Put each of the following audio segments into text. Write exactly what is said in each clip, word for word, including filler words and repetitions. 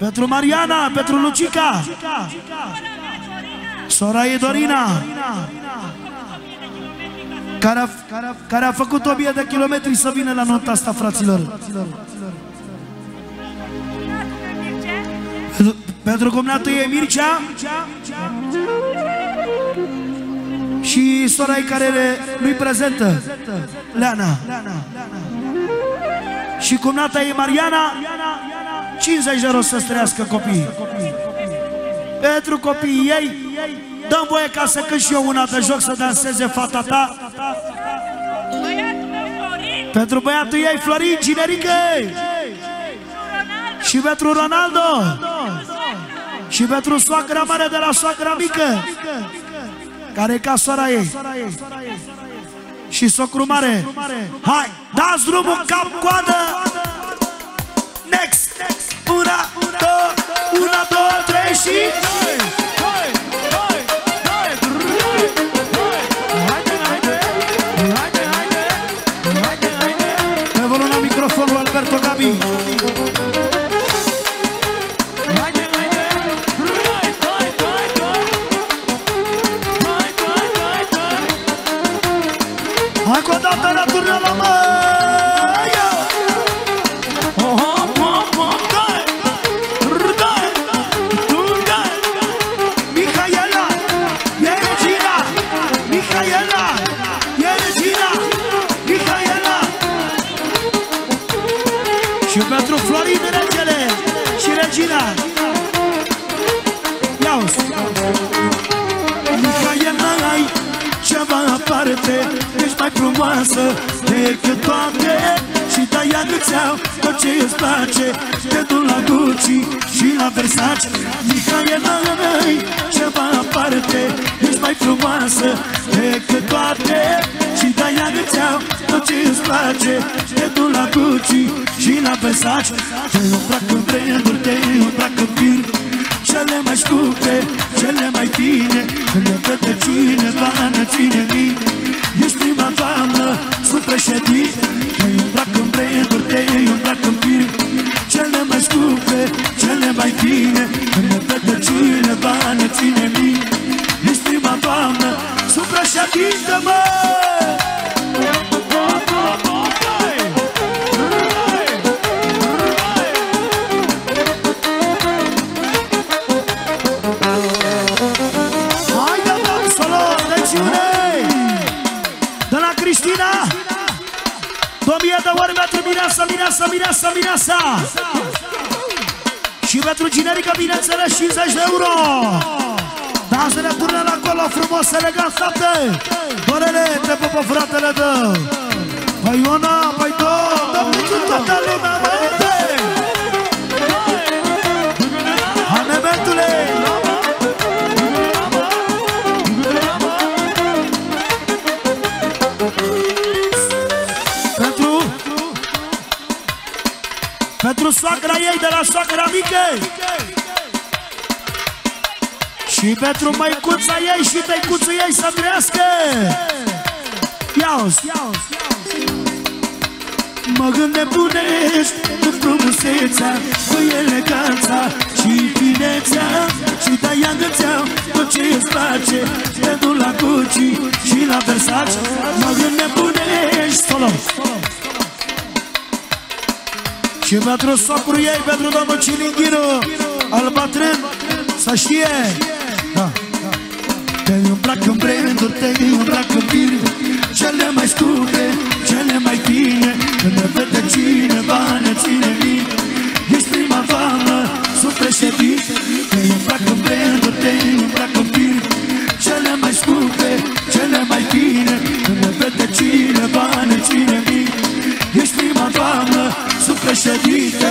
Pentru Mariana, pentru Lucica, sora ei Dorina, care a, care a făcut o mie de kilometri să vină la nota asta, fraților. Pentru cumnatul ei Mircea și sora ei care nu-i prezentă, Leana. Și cumnata ei Mariana, cincizeci de euro să trăiască copiii. Pentru copiii ei, dăm voie ca să cânt și eu una de joc, să danseze fata ta. Pentru băiatul ei, Florin, Ginerică. Și pentru Ronaldo. Și pentru soacra mare de la soacra mică, care e ca sora ei. Și socru mare. Hai, dați drumul cap-coadă. Next, next. Una, două, una, două, trei și... Pe volum la microfonul Alberto Gabi. Încă o dată la turnă la măi. Pentru Florin, regele și regina. Ia-o-s! Mihaela, ai ceva aparte, ești mai frumoasă decât toate. Și de-aia nu-ți iau tot ce îți place, te duc la Gucci și la Versace. Mihaela, ai ceva aparte, ești mai frumoasă decât toate. Și de-aia nu-ți iau tot ce îți place, te duc la Gucci și la Versace. Te îmbrac în branduri, te îmbrac în film, cele mai scumpe, cele mai fine. Când ne vede cineva, ne ține mine. Ești prima doamnă, sunt președinte. Te îmbrac în branduri, te îmbrac în film, cele mai scumpe, cele mai fine. Când ne vede cineva, ne ține mine. Ești prima doamnă, sunt președinte, mă! Mireasa, Mireasa, Mireasa, Mireasa. Și pentru generică, bineînțeles, cincizeci de euro. Da, să ne punem acolo, frumos, elegant, frate. Dorele, te pupă, fratele tău. Păi una, păi două, dă puțin toată lumea, băiete. Hanementule. Pentru soacra ei de la soacra mică. Și pentru măicuța ei și tăicuțul ei să trăiască. Ia-o-s! Mă gândebunești în frumusețea, cu eleganța și finețea. Și de-aia îți iau tot ce îți place, te duc la Gucci și la Versace. Mă gândebunești, solo! Și pentru socru ei, pentru domnul Cilinghiru, al bătrân, să știe. Te îmbrac în branduri, te îmbrac în film, cele mai scumpe, cele mai fine. Când ne vede cineva, ne ține minte. Ești prima doamnă, sunt președinte. Te îmbrac în branduri, te îmbrac în film, cele mai scumpe, cele mai fine. Când ne vede cineva, ne ține minte. Ești prima doamnă, sunt președinte.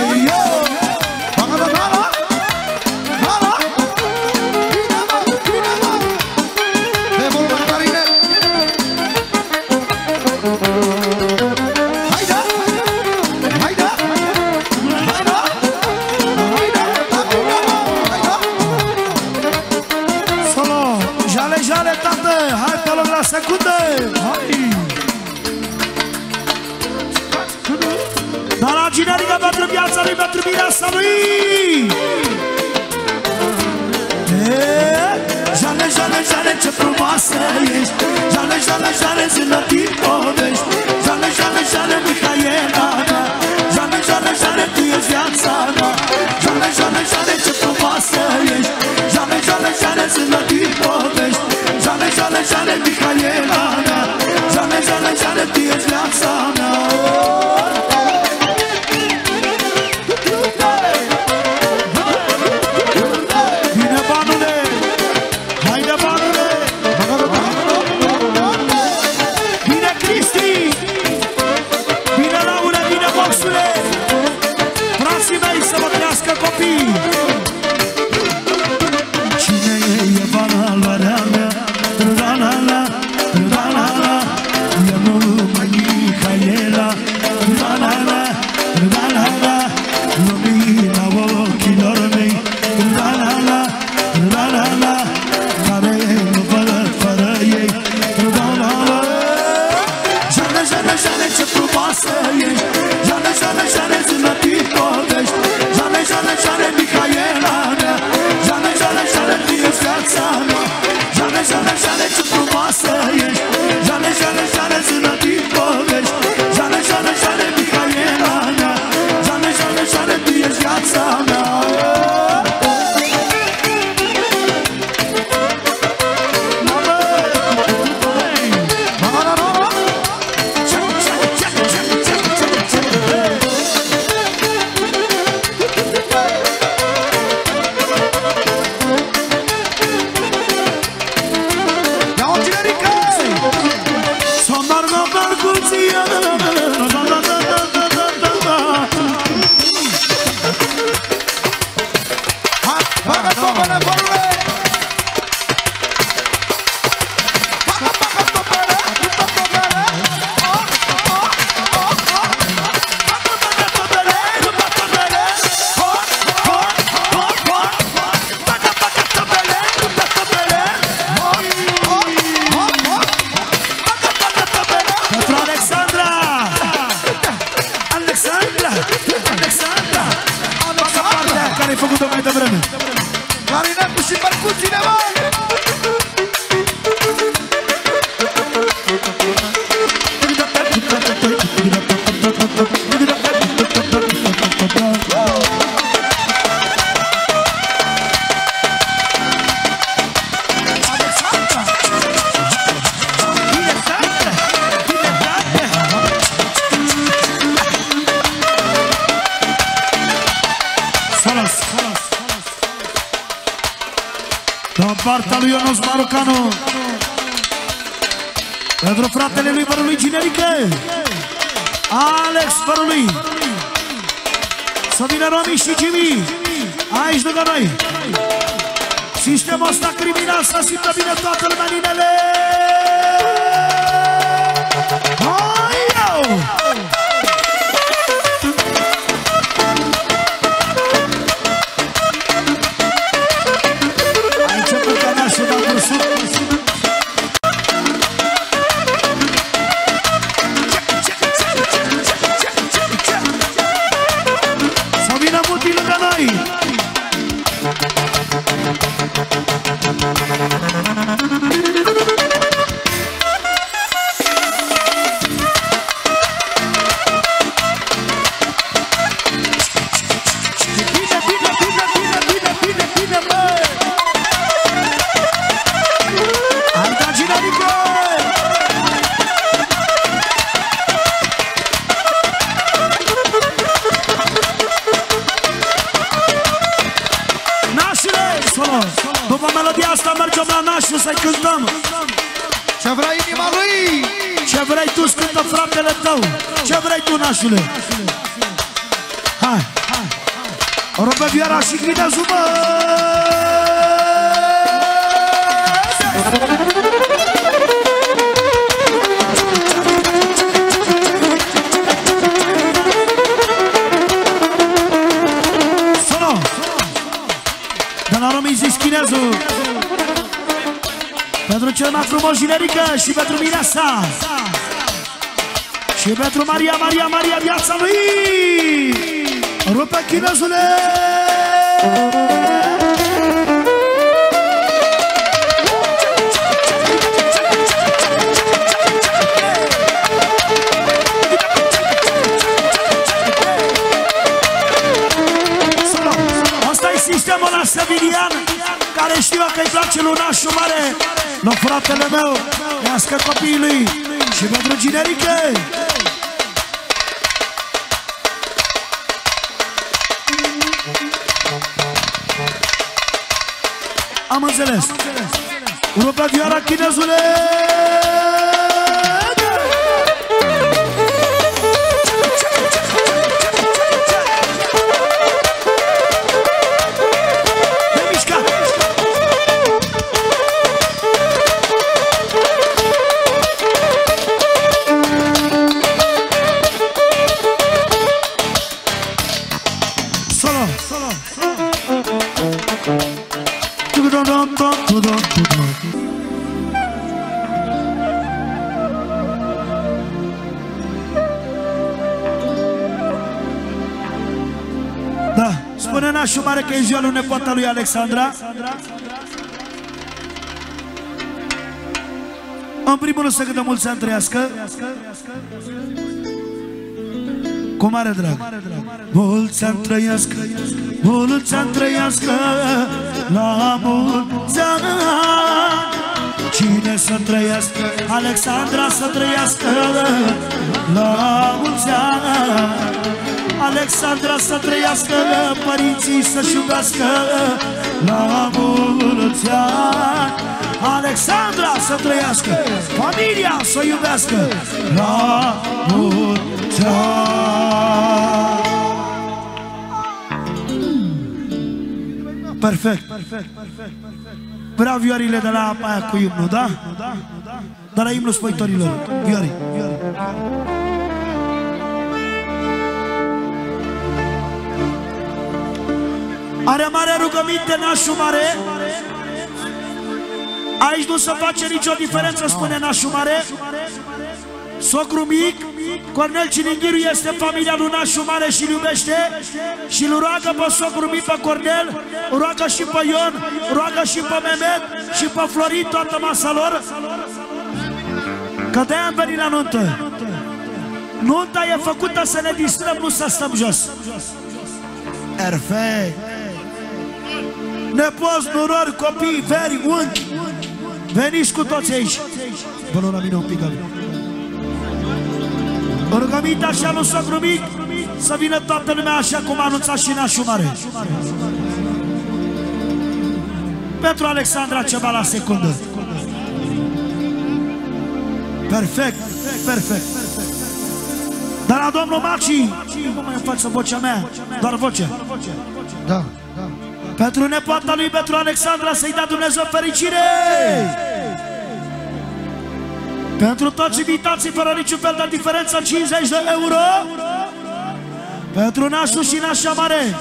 Dar la generică pentru viața lui, pentru viața lui. Jale, ce frumoasă ești. Jale, jale, jale, zilă din povești. Jale, jale, jale, Mihaela mea. Jale, jale, jale, tu ești viața mea. Jale, jale, jale, ce frumoasă ești. Jale, jale, jale, zilă din povești. Jale, jale, jale, Mihaela mea. Jale, jale, jale, tu ești viața mea. Și pentru mine sa, și pentru Maria, Maria, Maria, viața lui. Rupe chinezule. Este mă la Sevilian, care știu că îi place lunașul mare. No, fratele meu, nească copiii lui și pentru generică. Am înțeles. Urmă plătioara chinezule. Nașul mare că e ziua lui nepoata lui Alexandra. În primul rând să câte mulți ani trăiască. Cu mare drag. Mulți ani trăiască, mulți ani trăiască, la mulți ani. Cine să trăiască, Alexandra să trăiască, la mulți ani. Alexandra să trăiască, părinții să-și iubească, la mulți ani. Alexandra să trăiască, familia să iubească, la mulți ani. Perfect, perfect, perfect. Vreau viorile de la aia cu imnul, da? De la imnul spăitorilor, viorii. Are mare rugăminte, nașul mare. Aici nu se face nicio diferență, spune nașul mare. Socru mic, Cornel Cininghiru, este familia lui nașul mare și îl iubește. Și îl roagă pe socru mic, pe Cornel, roagă și pe Ion, roagă și pe Mehmet și pe Florin, toată masa lor. Că de-aia am venit la nuntă. Nunta e făcută să ne distrăm, nu să stăm jos. Perfect. Nepoți, nurori, copii, veri, unchi, veniți cu toți aici. Vă luăm la mine un pic, Gabi. Rugăminte așa lui socru mic, să vină toată lumea așa cum a anunțat și nașul mare. Pentru Alexandra ceva la secundă. Perfect, perfect. Dar la domnul Maci, nu mai fac să vocea mea, doar vocea. Da. Pentru nepoata lui, pentru Alexandra, să-i dea Dumnezeu fericire! Pentru toți invitații, fără niciun fel de diferență, cincizeci de euro! Pentru nașul și nașa mare!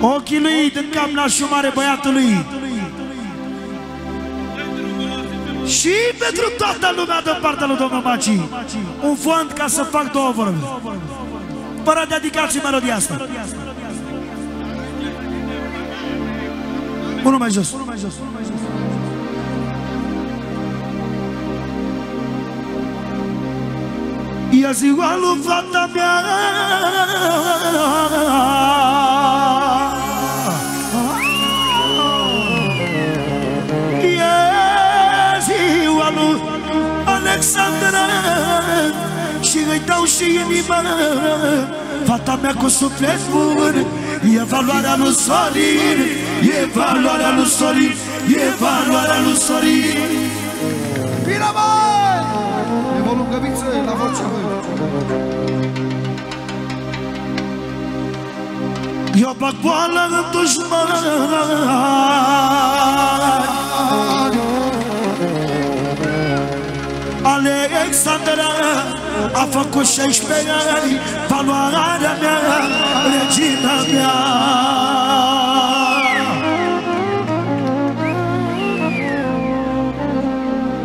Ochii lui din cap, nașul mare, băiatului! Și pentru toată lumea de partea lui domnul Maci! Un fond ca să fac două vorbe! Fără dedicații melodia asta! Unul mai jos. Unul mai jos. E ziua lui fata mea. E ziua lui Alexandra. Și îi dau și inima. Fata mea cu suflet bun. E valoarea lui Sorin, e valoarea lui Sorin, e valoarea lui Sorin. Bine, băi! Ne vom rugămiță la voce, băi! Eu bag boală în dușman. Alexandra a făcut șaisprezece ani, valoarea mea, regina mea.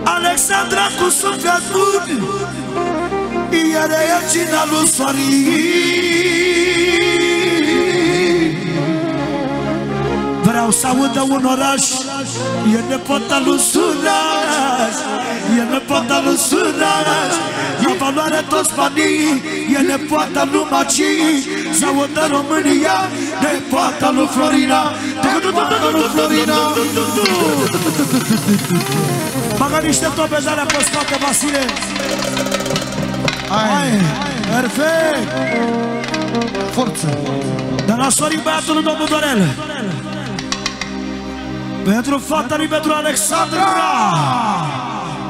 Alexandra cu suflet bun, e regina lui Sorin. Vreau să audă un oraș Yă ne pota lui Sunas, yă ne pota lui Sunas, la valoare toți banii, yă ne pota lui Macii, sau de România, ne pota lui Florina, ne pota lui Florina. Bagă niște topezare pe spate, Vasile. Hai, perfect. Forță. Dar la sorii băiatul lui domnul Dorel. Pentru fata lui, pentru Alexandra.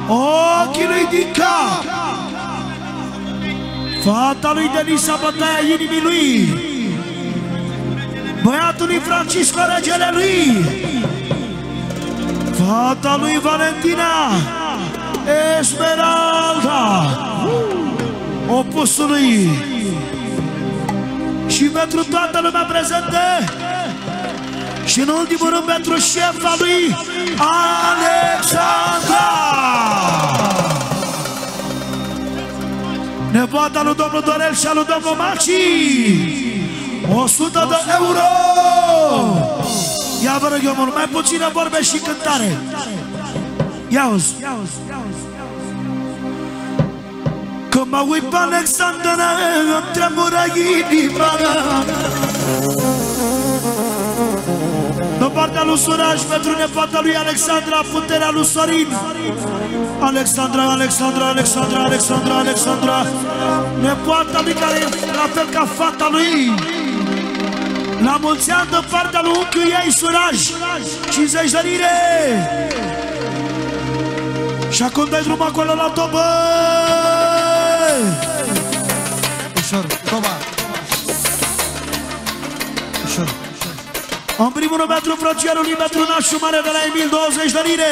Ochii lui din cap. Fata lui Denisa, bătaia inimii lui. Băiatul lui Francisco, regele lui. Fata lui Valentina Esmeralda, opusul lui. Și pentru toată lumea prezentă. Și în ultimul rând pentru șefa lui Alexandra, nepoata lui domnul Dorel și a lui domnul Maci. o sută de euro. Ia vă rog eu mult, mai puțină vorbe și cântare. Ia-uzi. Când mă uit pe Alexandra, îmi tremură inima. În partea lui Suraj, pentru nepoata lui Alexandra, puterea lui Sorin. Alexandra, Alexandra, Alexandra, Alexandra, Alexandra, nepoata lui care e la fel ca fata lui. La mulți ani de partea lui unchiul ei, Suraj, cincizeci de lire. Și acum dai drumul acolo la tobă. Ușor, tobă. Ușor. În primul rând pentru frățierului, pentru nașul mare de la Emil, douăzeci de lire.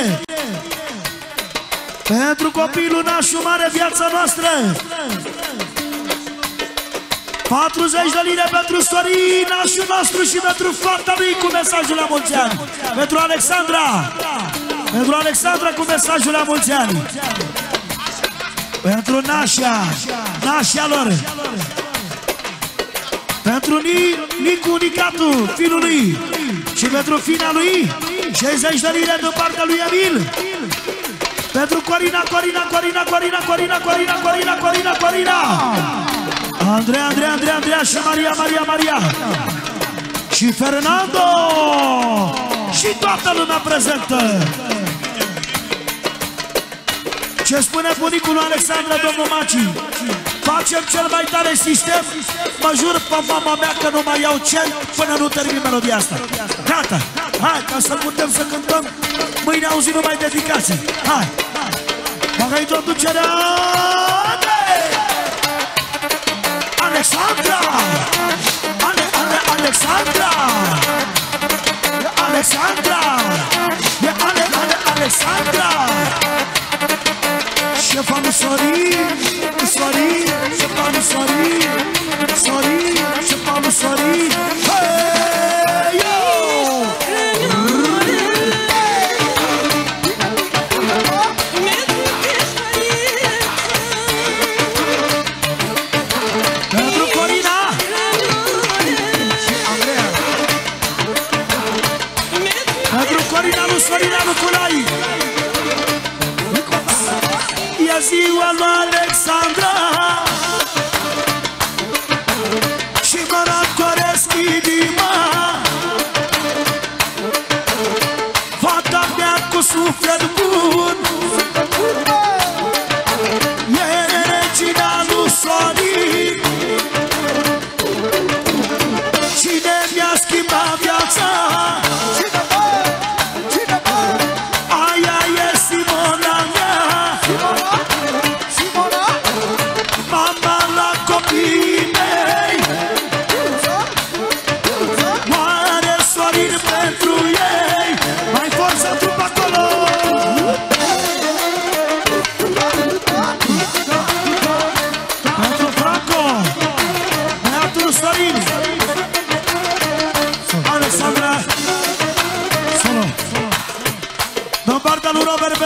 Pentru copilul nașul mare, viața noastră, patruzeci de lire pentru Sorin, nașul nostru, și pentru fata lui cu mesajul la mulți ani. Pentru Alexandra, pentru Alexandra cu mesajul la mulți ani. Pentru nașa, nașa lor. Pentru Nicu Nicatu, fiul lui, și pentru fina lui, șaizeci de lire de partea lui Emil. Pentru Corina, Corina, Corina, Corina, Corina, Corina, Corina, Corina, Corina, Andrei, Andrei, Andrei, Andrei și Maria, Maria, Maria și Fernando și toată lumea prezentă. Ce spune bunicul lui Alexandra, domnul Maci? Facem cel mai tare sistem, mă jur pe mama mea că nu mai iau cel până nu termin melodia asta. Gata, hai, ca să putem să cântăm, mâine auzim numai dedicații. Hai, bagă-i conducerea, Alexandra, Ale, Ale, Alexandra, Alexandra, Ale, Ale, Alexandra, șefa lui Sorin, Sorin, șefa lui Sorin, Sorin, șefa lui Sorin. Hey, yo! Pentru Corina și Andreea. Pentru Corina lui Sorina lui Culai. Ziua lui Alexandra și mă răcoresc inima. Fata mea cu suflet bun e regina lui Sorin. Cine mi-a schimbat viața, aia e Simona mea.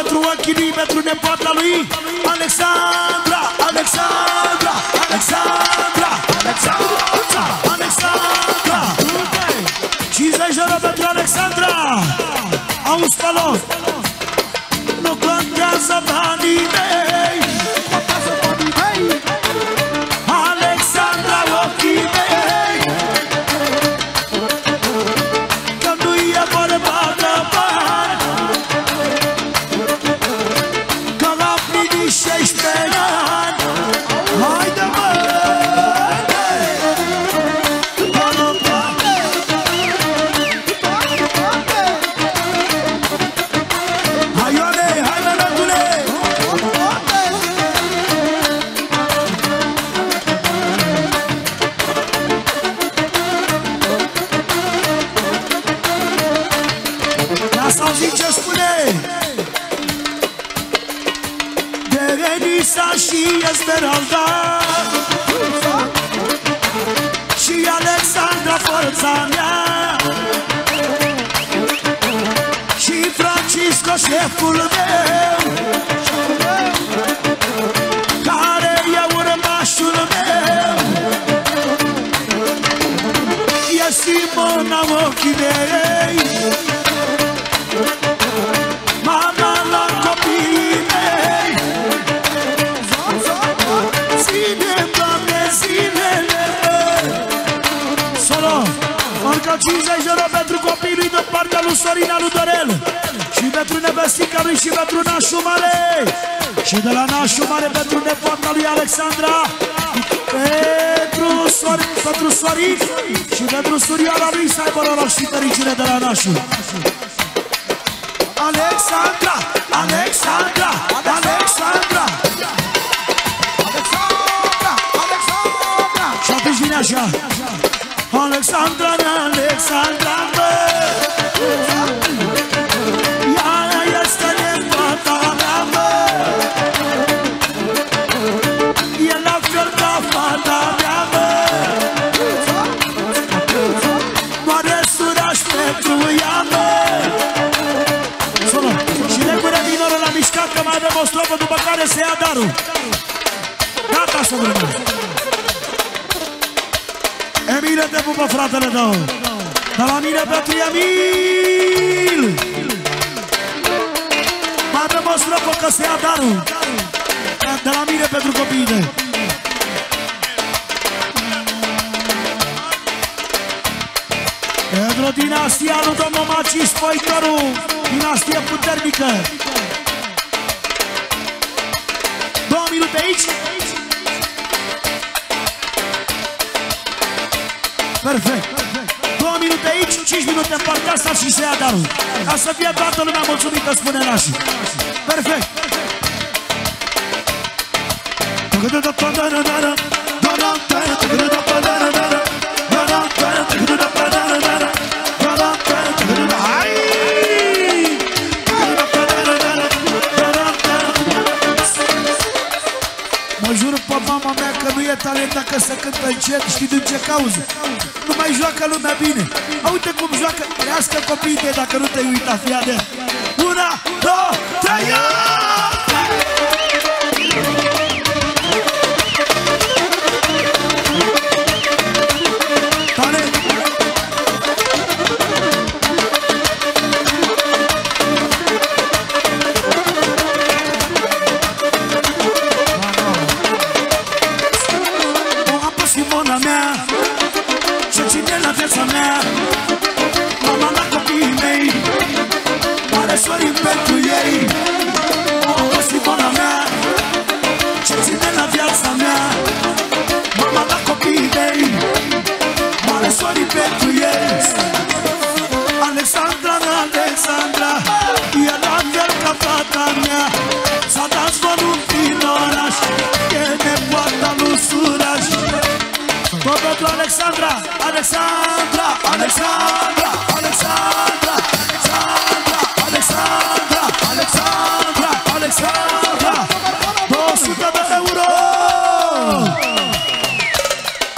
Pentru ochii lui, pentru nepoata lui Alexandra, Alexandra, Alexandra, Alexandra, Alexandra, cincizeci de euro pentru Alexandra. Au Spalo, no contează banii mei, contează banii mei, Alexandra ochii mei, că nu e vorba de bani, că l-am plinit șaisprezece ani. Haide mă! Și Esmeralda și Alexandra, forța mea, și Francisco, șeful meu, care e urmașul meu, e Simona ochii mei, mama la copiii mei. Ține, Doamne, zilele mele. Solo, încă cincizeci de euro pentru copiii lui de partea lui Sorina, lui Dorel, și pentru nevestica lui și pentru nașul mare, și de la nașul mare pentru nepoata lui Alexandra, pentru Sorin, pentru Sorin și pentru surioara lui, să aibă noroc și fericire de la nașul. Alexandra, Alexandra, Alexandra, și atunci vine așa: Alexandra, Alexandra, ea este nepoata mea, e la fel ca fata mea, mare suraș pentru ea. Și legure minorul la mișcat, că mai avem o strofă, după care se ia darul. Gata să vrem. Emile, te pupă fratele tău, dar la mine pentru Emil. Mai avem o strofă, că se ia darul, dar la mine pentru copiii tăi. Pentru dinastia lui domnul Macis Foitoru, dinastie puternică. Două minute aici. Perfect. Două minute aici, cinci minute în partea asta și se ia darul. Ca să fie toată lumea mulțumită, spune nașii. Perfect. Mă jur pe mama mea că nu e talent dacă se cântă încet, știi din ce cauză? Nu mai joacă lumea bine. Uite cum joacă, crească copiii tăi dacă nu te-ai uitat, fii de. Una, două, trei, Alexandra, Alexandra, Alexandra, Alexandra, Alexandra, Alexandra, Alexandra, două sute de euro!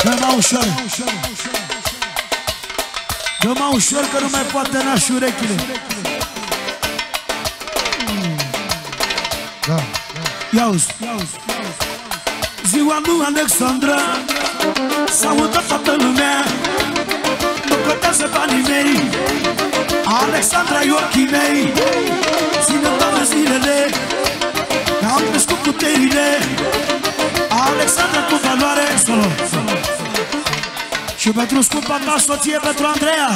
Dă-mă ușor, dă-mă ușor, că nu mai poate nași urechile. Ia-uzi! Ziua lui Alexandra, s-a mutat toată lumea, nu contează banii mei, Alexandra, eu ochii mei, ține toate zilele. Am crescut puterile, Alexandra cu valoare. Solo, solo, și pentru scumpa ta soție, pentru Andreea,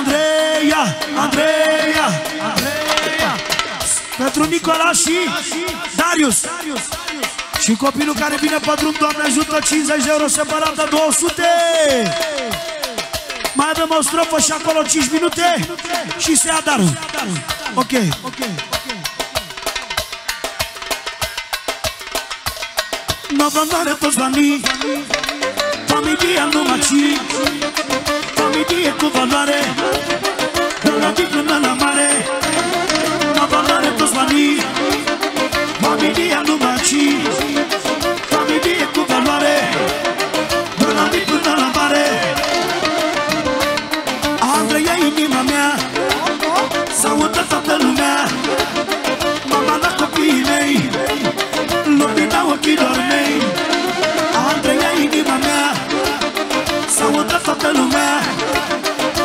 Andreea, Andreea, Andreea, pentru Nicola și Darius. Și copilul care vine pe drum, Doamne ajută, cincizeci de euro separată, două sute. Mai avem o strofă și acolo cinci minute și se ia darul. Ok. N-o vândoare toți banii, familia numai cinci, familie cu valoare, de la mic până la mare. N-o vândoare toți banii, familia numai cinci, familie cu valoare, de la mic până la mare. Andreea, inima mea, s-a uitat toată lumea, mama la copiii mei, lumina ochilor mei. Andreea, inima mea, s-a uitat toată lumea,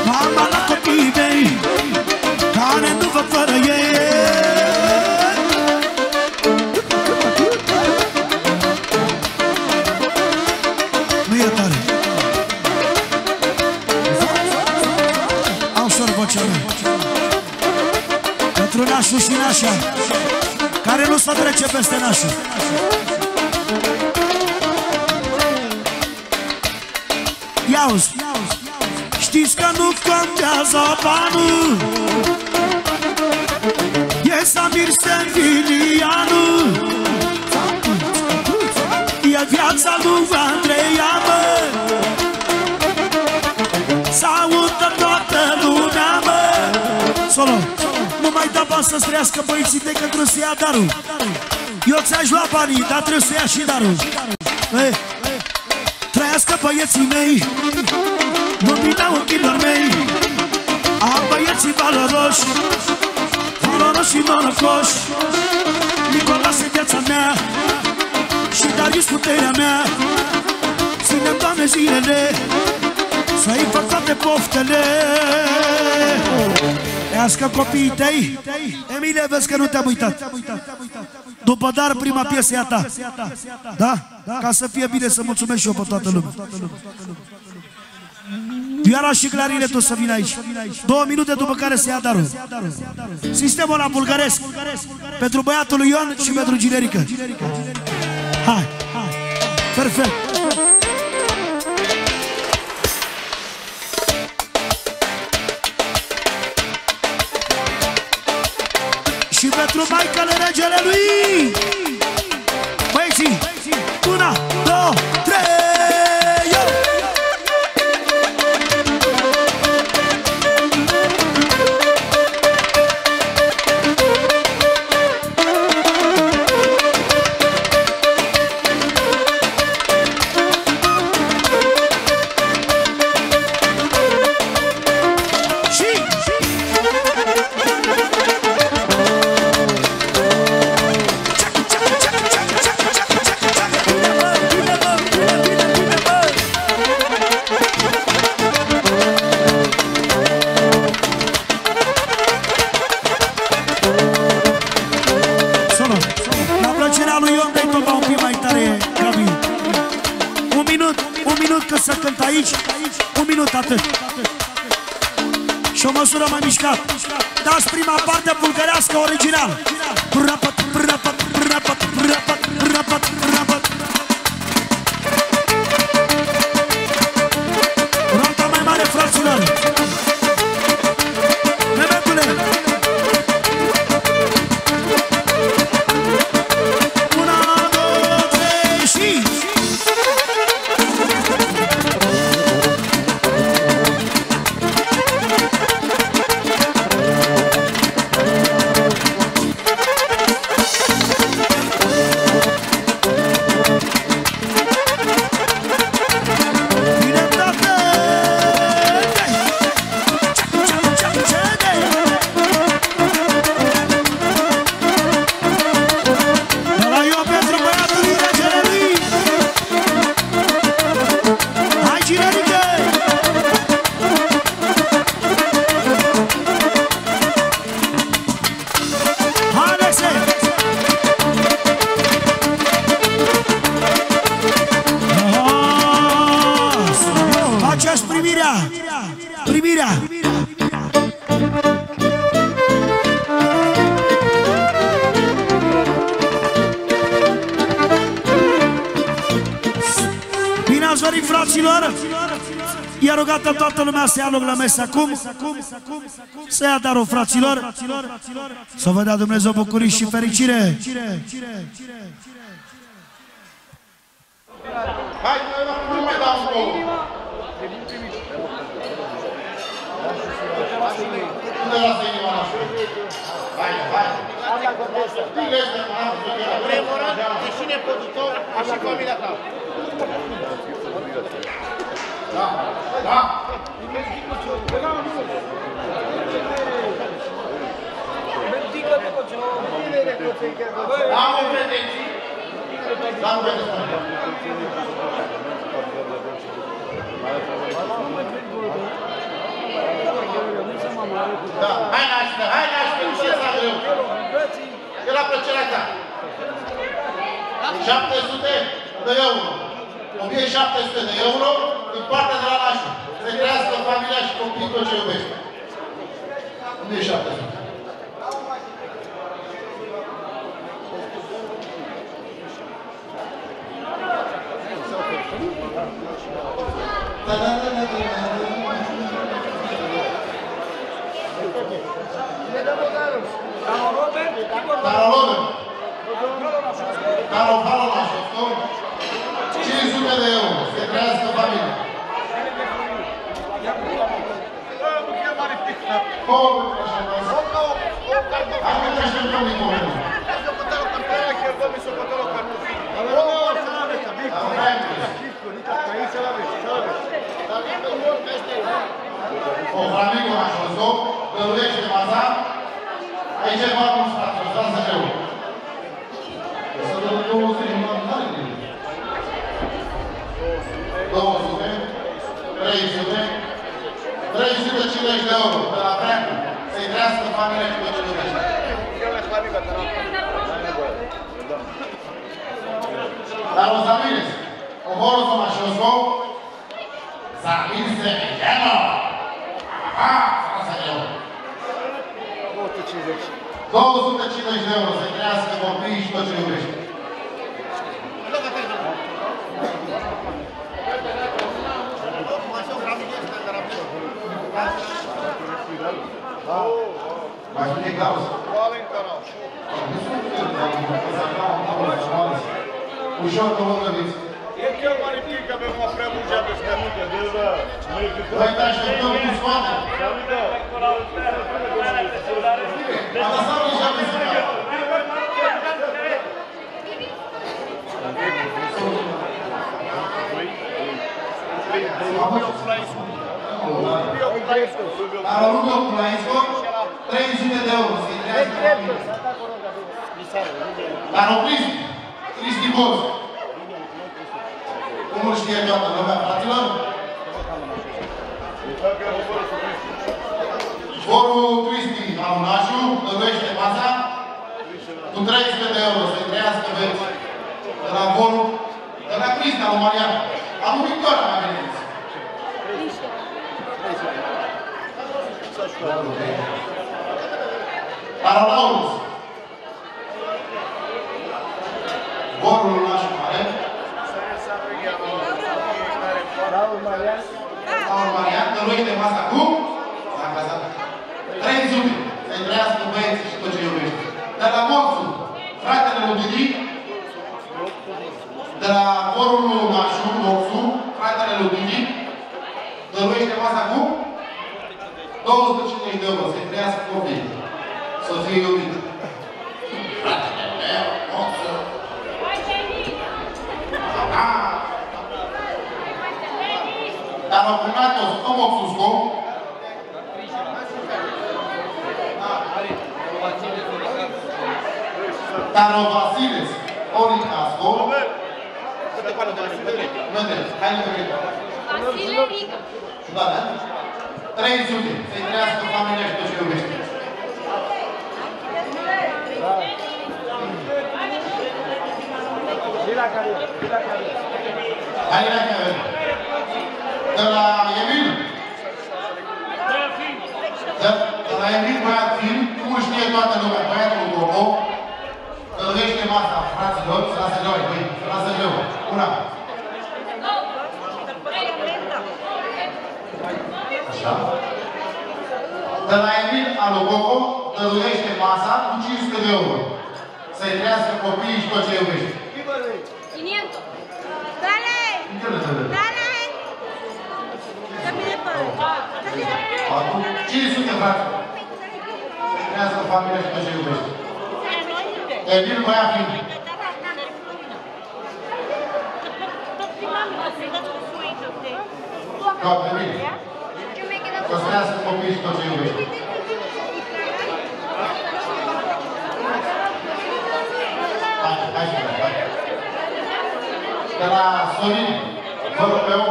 mama la copiii mei, care nu văd fără ei. Pentru nașul și nașa, care nu se trece peste nașul. Ia-uzi, știți că nu contează banul, e Samir Sevilianu, e viața lui Andreea, mă. S-audă toată lumea, mă. Solo, nu mai da bani să-ți trăiască băiții tăi, că trebuie să ia darul. Eu ți-aș lua banii, dar trebuie să ia și darul. Trăiască băieții mei, lumina ochilor mei, a băieții valoroși, valoroși și norocoși. Nicolase viața mea și Darius puterea mea, ține Doamne zilele, să-i fac toate poftele. Ească copiii tăi, Emilie, vezi că nu te-am uitat. După dar, prima piesă e a ta. Da? Ca să fie bine, să mulțumesc și eu pe toată lumea. Vioara și clarinetul să vină aici. Două minute după care se ia darul. Sistemul la bulgaresc, pentru băiatul lui Ion și pentru generică. Hai, hai, perfect. Și pentru Michael, regele lui. Băieții, una, două, trei, yo! Dați prima parte bulgărească original. Brăpăt, brăpăt, brăpăt, brăpăt, brăpăt, brăpăt. Rata mai mare, fraților. Nemetule. Una, două, trei și... privirea. Bine ați venit, fraților! I-a rugat toată lumea să ia loc la mese acum, să ia darul, fraților, să vă dea Dumnezeu bucurii și fericire. Hai, nu mai dau un gol! Unde lasă inima noastră? Hai, hai! Vrem oră, deși nepădutor, așa familia ta. Da, da! Am o pretenție! Am o pretenție! Da, hai naște, hai naște, nu știu asta greu. E la plăcerea ta. șapte sute de euro. o mie șapte sute de euro din partea de la nașul. Se creează familia și copiii tot ce iubește. o mie șapte sute. Da, da, da, da, da, da. Caro Robert, Caro Robert, Caro Robert, cinci sute de euro, se creează familie. Acum trecem pe unii cuvinte. O familie cu așa, dăruiește baza. Aici e foarte mult spate, o să dăm eu. O să dăm două sute, două sute, trei sute, trei sute cincizeci de euro de la treacă, să-i crească familia cu tot ce dorește. Dar o să amineți, o bolu să mă șosco, să amineți de genă. Aha, să dăm eu. două sute cincizeci de euro să crească copiii și tot ce iubește. Mai spune cauza. Ușor că vă găbiți. Păi te așteptăm cu scoate. Asta s-a lăsat de ziua. Dar o rugă cu Plainsko, trei sute de euro, să-i crească familie. Dar o Cristi, Cristi Boz. Cum îl știe toată lumea, fraților? Borul Cristi Alunașu, dăruiește baza cu trei sute de euro, să-i crească veți. De la Borul, de la Cristi Alumarian. Am un victor, mai vedeți. Paralaurus. Borul Alunașu mare. Alumarian, dăruiește baza cu s-a cazat. trei sute, să-i trăiască băieții și tot ce iubește. De la Moțu, fratele lui Didi, de la corul lui Mașu, Moțu, fratele lui Didi, dăruiește masa cu două sute cincizeci de euro, să-i trăiască copiii, să fie iubit. Fratele meu, Moțu! Dar au primit o Moțu scop, Caro Vasiles, Ori Casco. Vedeți, hai să vedem. Vasile Rică. Da, da? trei sute, să-i crească familia și tot ce iubește. Hai la care. De la Emil, la Enric Băiat Film, cum își știe toată lumea, băiatul un robot, călărește masa fraților, se lasă greu, băi, se lasă greu, una. Așa. De la Emil Alogoco, dăruiește masa cu cinci sute de euro. Să-i trească copiii și tot ce iubește. cinci sute. Dale! Dale! cinci sute, frate. Să-i trească familia și tot ce iubește. Emil Băia Film. Doamne, bine. Să-ți trească copiii și tot ce iubești. Hai, hai și vreau, hai. De la Sorin, vă rog eu.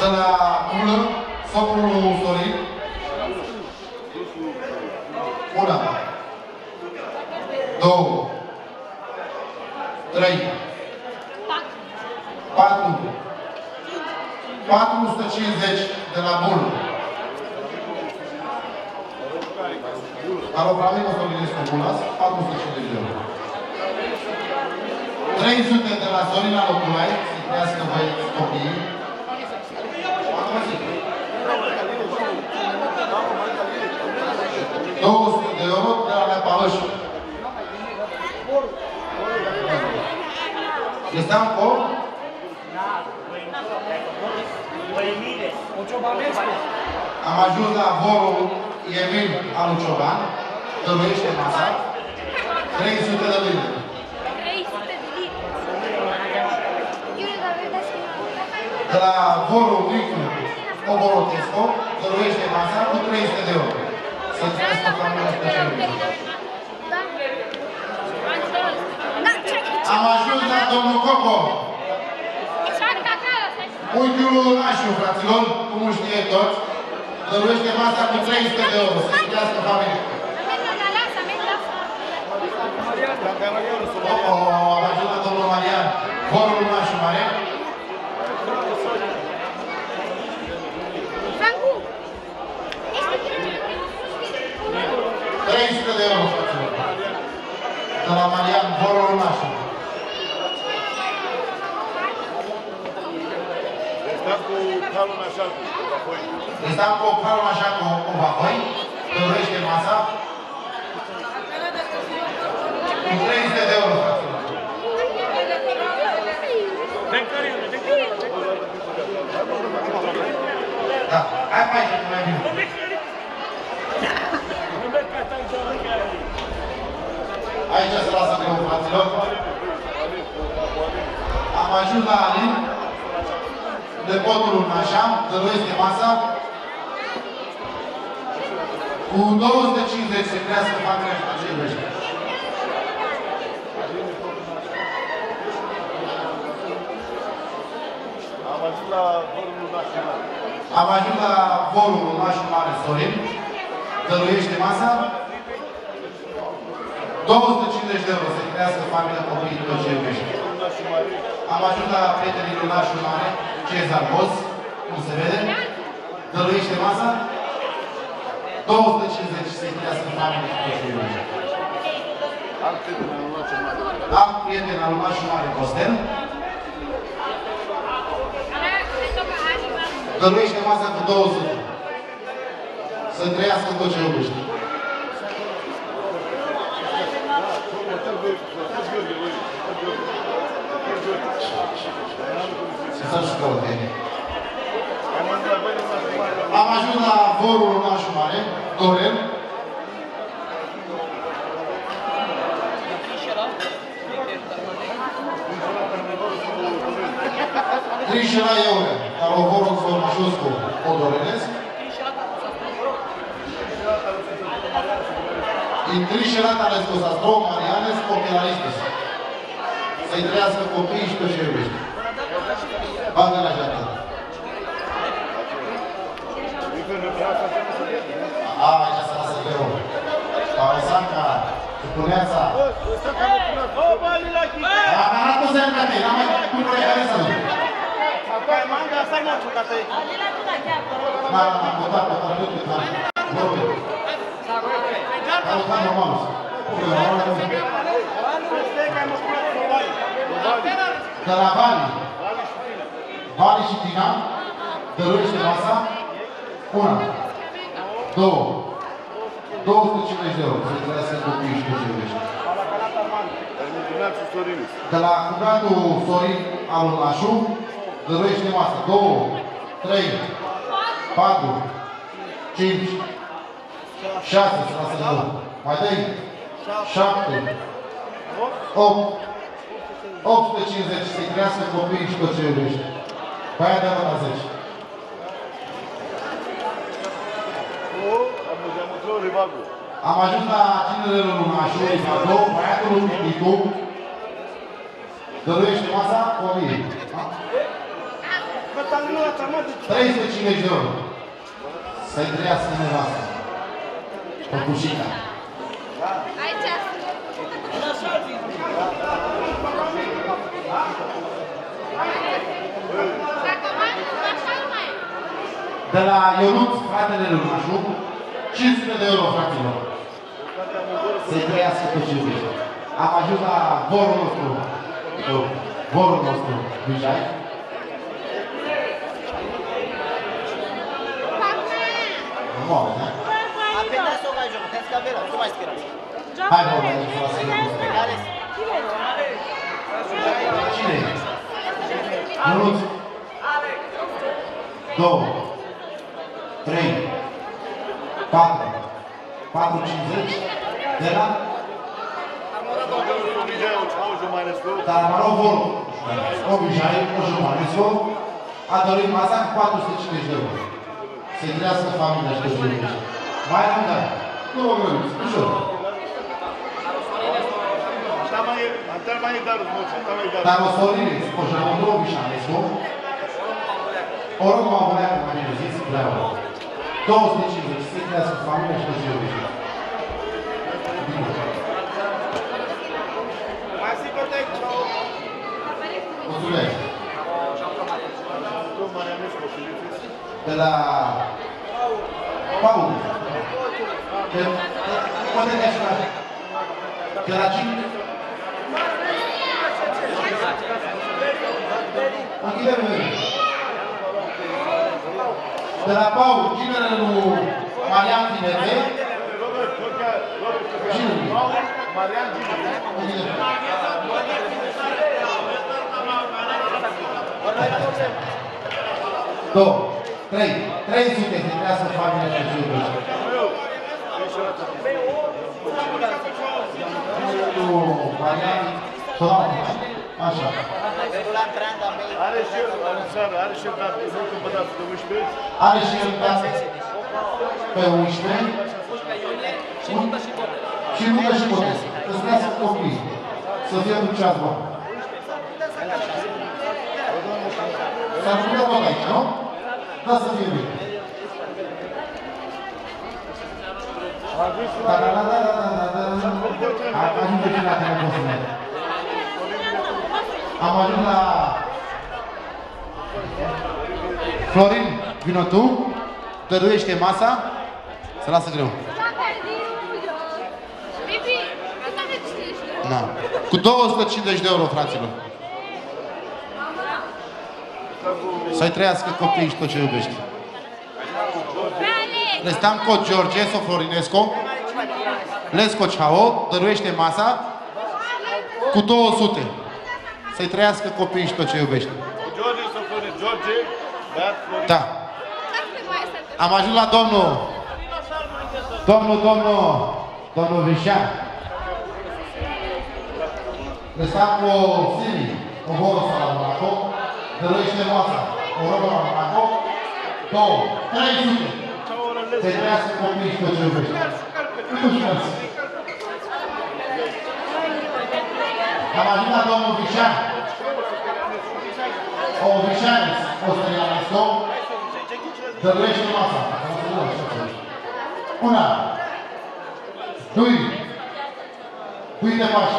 De la Mulă, socrul Sorin. Una. Două. Trei. Patru. patru sute cincizeci de la Bul. Dar o problemă să vindeți cu Bulas, patru sute cincizeci de euro. trei sute de la Sorina Loculai, să-i crească băieți copiii. două sute de euro de la Lea Palășu. Este un col? Am ajuns la vorul Emil al lui Cioban, dăruiește masa, trei sute de lire. De la vorul Nicu Oborotescu, dăruiește masa cu trei sute de euro. Să-ți trească familia și tășelurile. Am ajuns la domnul Coco. Unchiul Nașu, fraților, cum își știe toți, dăruiește masa cu trei sute de euro, să-și crească familie. O, am ajuns la domnul Marian, vorul Nașu, Marian. trei sute de euro, fraților. De la Marian, vorul Nașu. Îți dau cu o calul așa cu o vahoi, dăruiește masa cu trei sute de euro, fraților. Da, hai pe aici, cum ai bine. Aici se lasă greu, fraților. Am ajuns la Alin. Depotul un așa, dăruiește masa. Cu două sute cincizeci se crească familia și tot ce iubește. Am ajuns la vorul Nașul Mare. Am ajuns la vorul Nașul Mare, Sorin. Dăruiește masa. două sute cincizeci de euro se crească familia copiii și tot ce iubește. Am ajuns la prietenii lui Nașul Mare. Cezar Boz, cum se vede, dăruiește masa, două sute cincizeci să-i trească familie și toți iubește. Alt prieten al Nașu Mare, Costel, dăruiește masa cu două sute, să trăiască tot ce iubește. Am ajuns la vorul Nașul Mare, Dorel. Trișela Iorga, dar o vorul s-o ajuns cu o dorenesc. În Trișela Talescu Sastro, Marianes, Popularistus. Să-i trească copiii și tot ce iubește. Bagă la jata. A, aici se lasă pe rog. Parisanca, Cupuneața. Am arătat o semnă de tine, n-am mai cumpărat care să nu. De la Bani, Bani și Tina, dăruiește masa, una, două, două sute cincizeci de euro, să înțelească copiii și copiii. De la cumnatul Sorin Alunlașu, dăruiește masa, două, trei, patru, cinci, șase, mai dai, șapte, opt, opt sute cincizeci, să-i crească copiii și tot ce iubește. Baia de la zece. Am ajuns la cinele Lunașu, cadou, băiatul lui Nicu, dăruiește masa copiii. trei sute cincizeci de euro. Să-i crească nevastă. Păcușica. Aici. De la Ionuț, fratele Lunașu, cinci sute de euro, fraților. Să-i trăiască cu cincizeci. Am ajuns la vorul nostru. Vorul nostru, Mijai. Moare, da? Apetează o mai joc, trebuie să vă mai schirați. Hai, mă, mă, mă, să vă. Cine e? Ionuț. Două. Trei. patru, patru cincizeci de la Taramarov Obișai, Ojumanescu a dorit masa cu patru sute cincizeci de euro. Se crească familia și toți iubește. Mai am dat. Nu vă gândiți, ușor. Tarosorinez, Ojumanescu, Obișanescu oricum am vrea că mai zis, vreau. două sute cincizeci. Să familia și toți iubește. Mulțumesc. De la Paul. Poate ne așa. De la cine? De la Paul, cine nu... Marian Dinete. Cine? Marian Dinete. Două, trei, trei sute se crească familia și ziua. Marian, Solana. Așa. Are și el, are și el, are și el, pe unsprezece, și Luca și Bote. Și Luca și Bote. Să-ți crească copiii. Să fie aduceați, bă. S-ar putea bă aici, nu? Da, să fie bine. Da, da, da, da, da, da, da. Ajunge până la telefonul meu. Am ajuns la... Florin, vină tu. Dăruiește masa, se lasă greu. Na. Cu două sute cincizeci de euro, fraților. Să-i trăiască copiii și tot ce iubești. Restanco George sau Florinescu. Lesco Ciao, dăruiește masa cu două sute. Să-i trăiască copiii și tot ce iubești. George sau George, da. Am ajuns la domnul, domnul, domnul, domnul Vișan. Lăsam cu Siri, o vorosă la Monaco, dăruiește masa, o robă la Monaco, două, trei sute. Se trească copiii și tot ce iubește. Am ajuns la domnul Vișan. O Vișan, o să le arăstă. Dăruiește masa. Una. Dui. Pui de pași.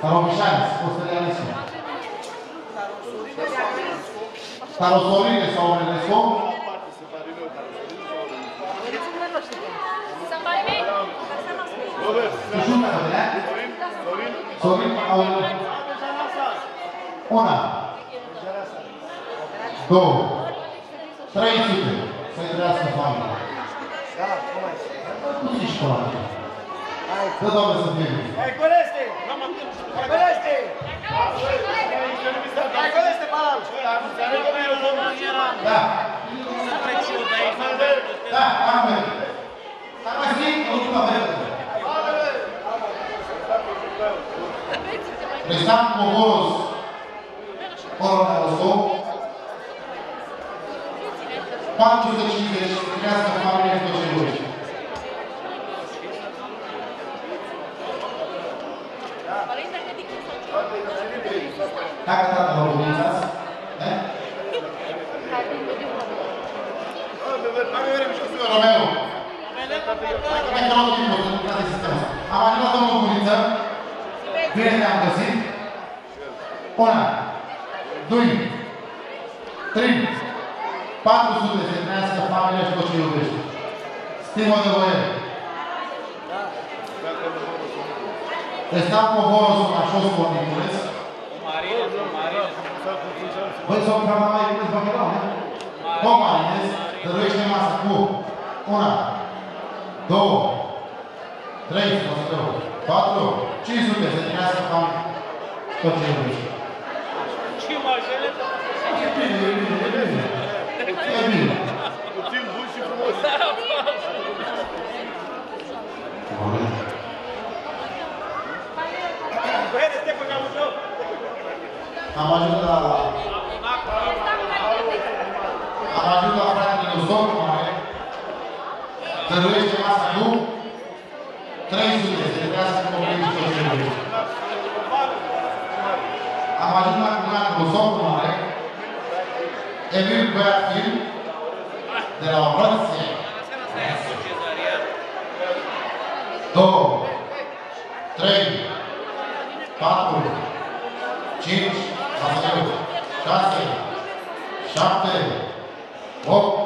Tarobișanis. O să le alesem. carosorile sau unele somn. Sorin au una, două, trei sute să-i trească familia. Nu zici cu ala. Dă, Doamne, să fie bine. Hai, coleste! Hai, coleste! Hai, coleste, Palam! Da. Da, am venit. Dar mai zic, o duc la vreo. Presam Mogoros, Corona Rostov, patru sute cincizeci, crească familie în Doceluși. Dacă tata vă organizați, ne? Romeo! Mai că luăm timpul, pentru toate sistemul. Am animat o locurință. Bine ne-am găsit. Una, doi, trei, patru sute se trească familia și tot ce iubește. Stimă de voie. Restam Povorosul la șos cu Niculescu. Băi, s-au cam mai iubesc băcălau, ne? O marinez, dăruiește masă cu una, două, trei, patru, cinci sute, se trească cam tot ce iubește. Ce majele? E bine, e bine, e bine. E bine. Puțin bun și frumos. Băiete, stai pe capul tău! Am ajuns la... Am ajuns la fratele lui Zorc, mare. Dăruiește masa cu... trei sute, se trebuia să comunici tot ce vrei. Am ajuns la cunanul lui Zorc, mare. Emil Băiatil, de la Orăție. Două. Trei. patru, cinci, șase, șapte, opt,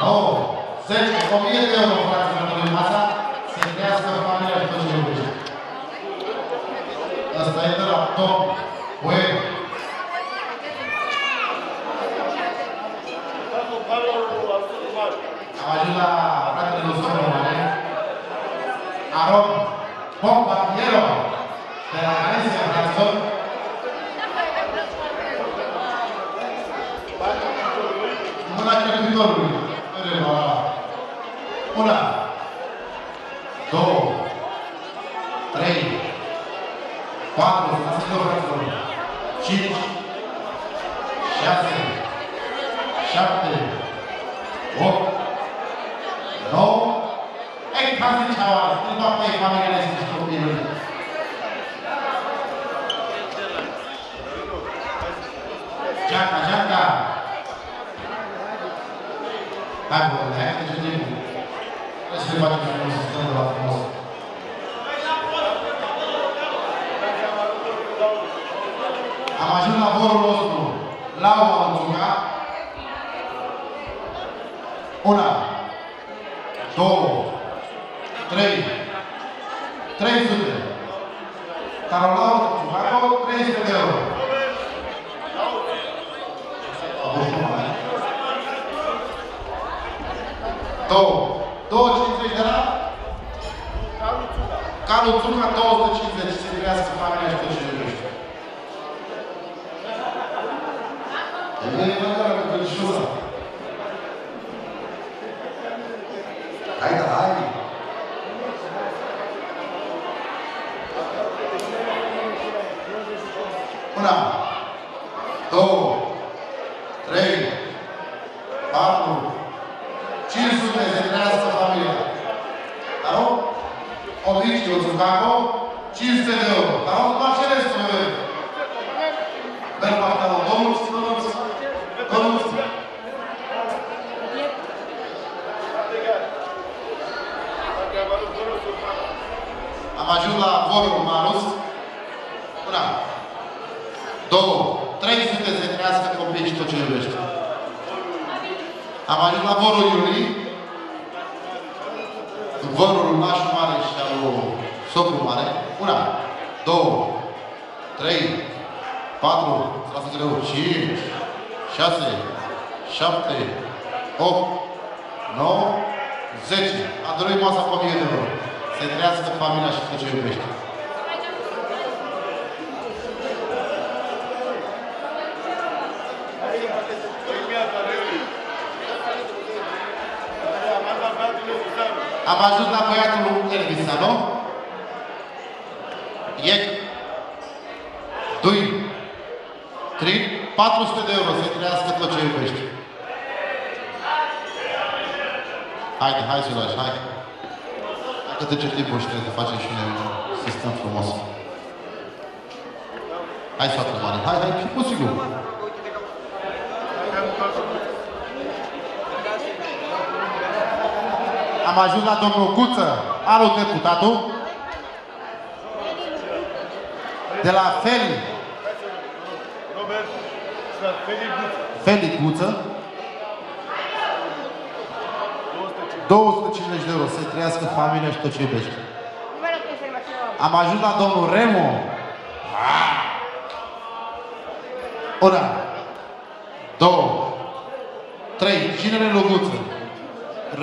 nouă, zece, o mie de euro, fraților, în masa, se crească familia și tot ce iubește. Asta e de la Tom Boer. Am ajuns la fratele lui Sobrămane, Aron Pompantiero. De la Galicia, Brașov. Mâna cerbitorului. Una, două, trei, patru, cinci, șase, șapte, opt, nouă. Ei, ca zici, din toate familiile sunt copilului. Jaca, jaca! Hai, bă, ne-ai atinge timpul. Trebuie să le facem frumos, să stăm de la frumos. Am ajuns la vorul nostru. Laura Luțuca. Una. Două. Trei. Trei sute. Carola Luțuca, trei sute de euro. Două. Două cincizeci de la? Caluțuca, două sute cincizeci. Se crească familia și tot ce iubește. E bine măcară cu călișură. Hai, da, hai! Una. Două. Trei. Patru. cinci sute se trească familia. Da, nu? Obiști, o țucaco, cinci sute de euro. Da, nu? Marcelesc, mă vede. Merg partea la domnul, domnul, domnul. Am ajuns la vorul Marus. Una. Două. trei sute se trească copii și tot ce București. Am ajuns la vorul Iurii, vorul urmașul mare și al socru mare. Una, două, trei, patru, cinci, șase, șapte, opt, nouă, zece. Am dorit masa familiilor. Se trească familia și tot ce iubește. Am ajuns la băiatul lui Elvisa, nu? unu, doi, trei, patru sute de euro, să trăiască tot ce iubești. Haide, hai să lași, hai. Dacă te ceri timpul și trebuie să facem și noi un sistem frumos. Hai, soată mare, hai, hai, fi posibil. Am ajuns la domnul Cuță, alu deputatul, de la Feli. Feli Cuță. două sute cincizeci de euro, să trăiască familia și tot ce iubești. Am ajuns la domnul Remo. Una, două, trei, cinele lui Cuță.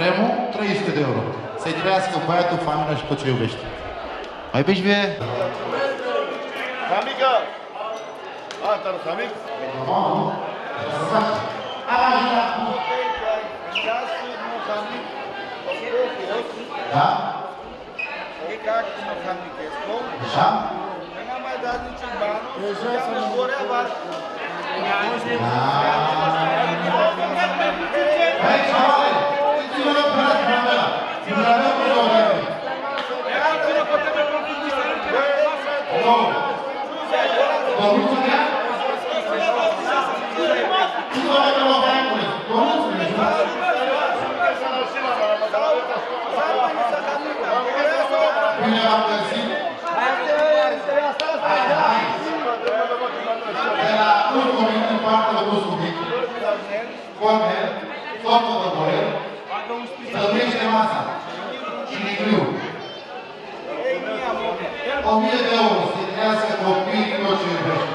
Remu, trei sute de euro. Să-i trăiască băiatul, familia și tot ce iubești. Mai iubești, vie? Samica! Asta nu Samic? Nu, nu. Am ajuns la... Da? E ca acum o Samică, ești nou? Da? Eu n-am mai dat niciun bani. Eu știu să nu vor ea bani. Hai, cealaltă! Bine v-am găsit! De la un moment în partea de un subiect, Cornel, Sotul de Borel, stălmește masa și Libriu. O mie de euro se trească copiii din tot ce iubește.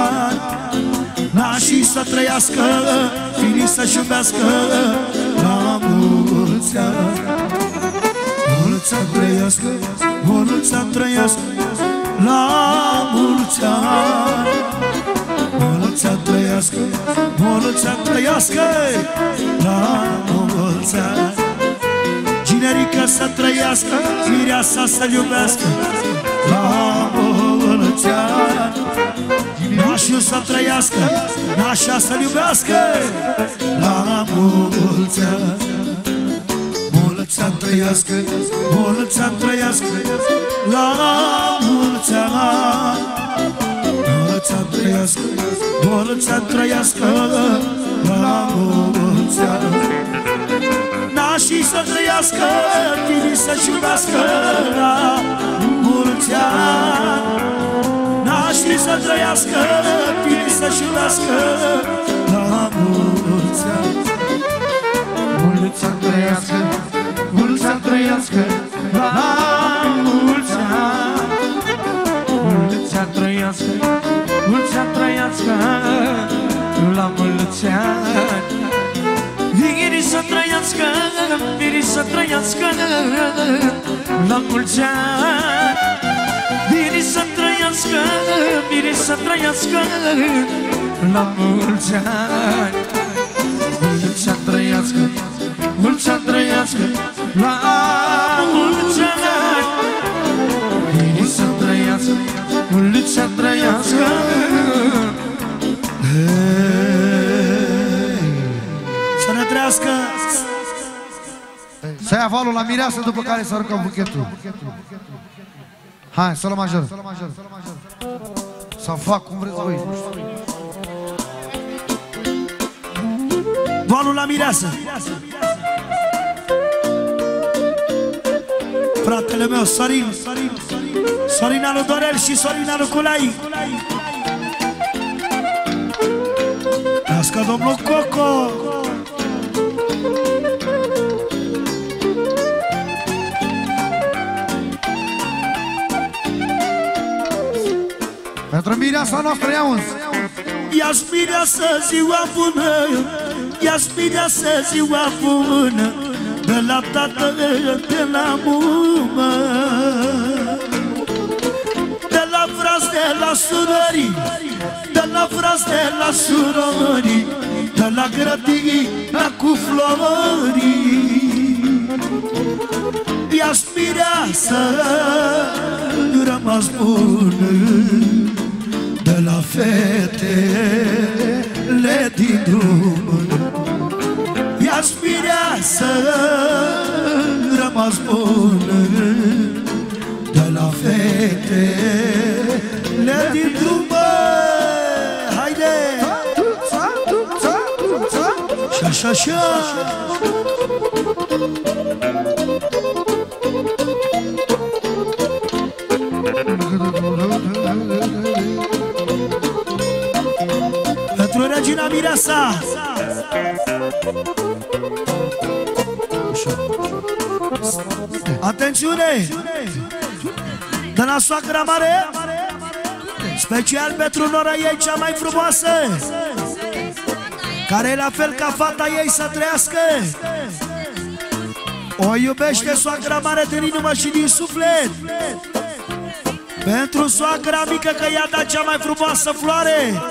ani. Nașii să trăiască, firii să-și iubească la mulți ani. Mulți să trăiască, mulți să trăiască la mulți ani. Mulți să trăiască, mulți să trăiască la mulți ani. Generica să trăiască, mireasa să-l iubească la mulți ani. Nașiul să trăiască, nașa să-l iubească la mulți ani. Mulți să trăiască, mulți să trăiască la mulți ani. Mulți să trăiască, mulți să trăiască la mulți ani. Nașii să trăiască, firii să-și iubească la mulți ani. Nașii să trăiască, firii să-și iubească la mulți ani. Mulți să trăiască, mulți să trăiască la mulți ani. Mulți să trăiască, mulți să trăiască la mulți ani. Firii să trăiască, firii să trăiască la mulți ani. Firii să trăiască, firii să trăiască la mulți ani. Mulți să trăiască, mulți să trăiască la mulți ani. Firii să trăiască, mulți să trăiască. Să ia valul la mireasă, după care să aruncăm buchetul. Hai, solă major. Să fac cum vreți voi. Valul la mireasă. Fratele meu, Sorin. Sorina lui Dorel și Sorina lui Culai. Nască domnul Coco. Pentru mireasa noastră ia uns. Ia-și mireasă ziua bună, ia-și mireasă ziua bună, de la tată, de la mumă, de la frați, de la surori, de la frați, de la surori, de la grădini, la cu flori. Ia-și mireasă, rămas bună, de la fetele din drum. Ia-și mireasă, rămas bună, de la fetele din drum. Haide! Și așa, așa! Pentru regina mireasa. Atențiune! De la soacra mare, special pentru nora ei cea mai frumoasă, care la fel ca fata ei să trăiască. O iubește soacra mare din inimă și din suflet. Pentru soacra mică că i-a dat cea mai frumoasă floare.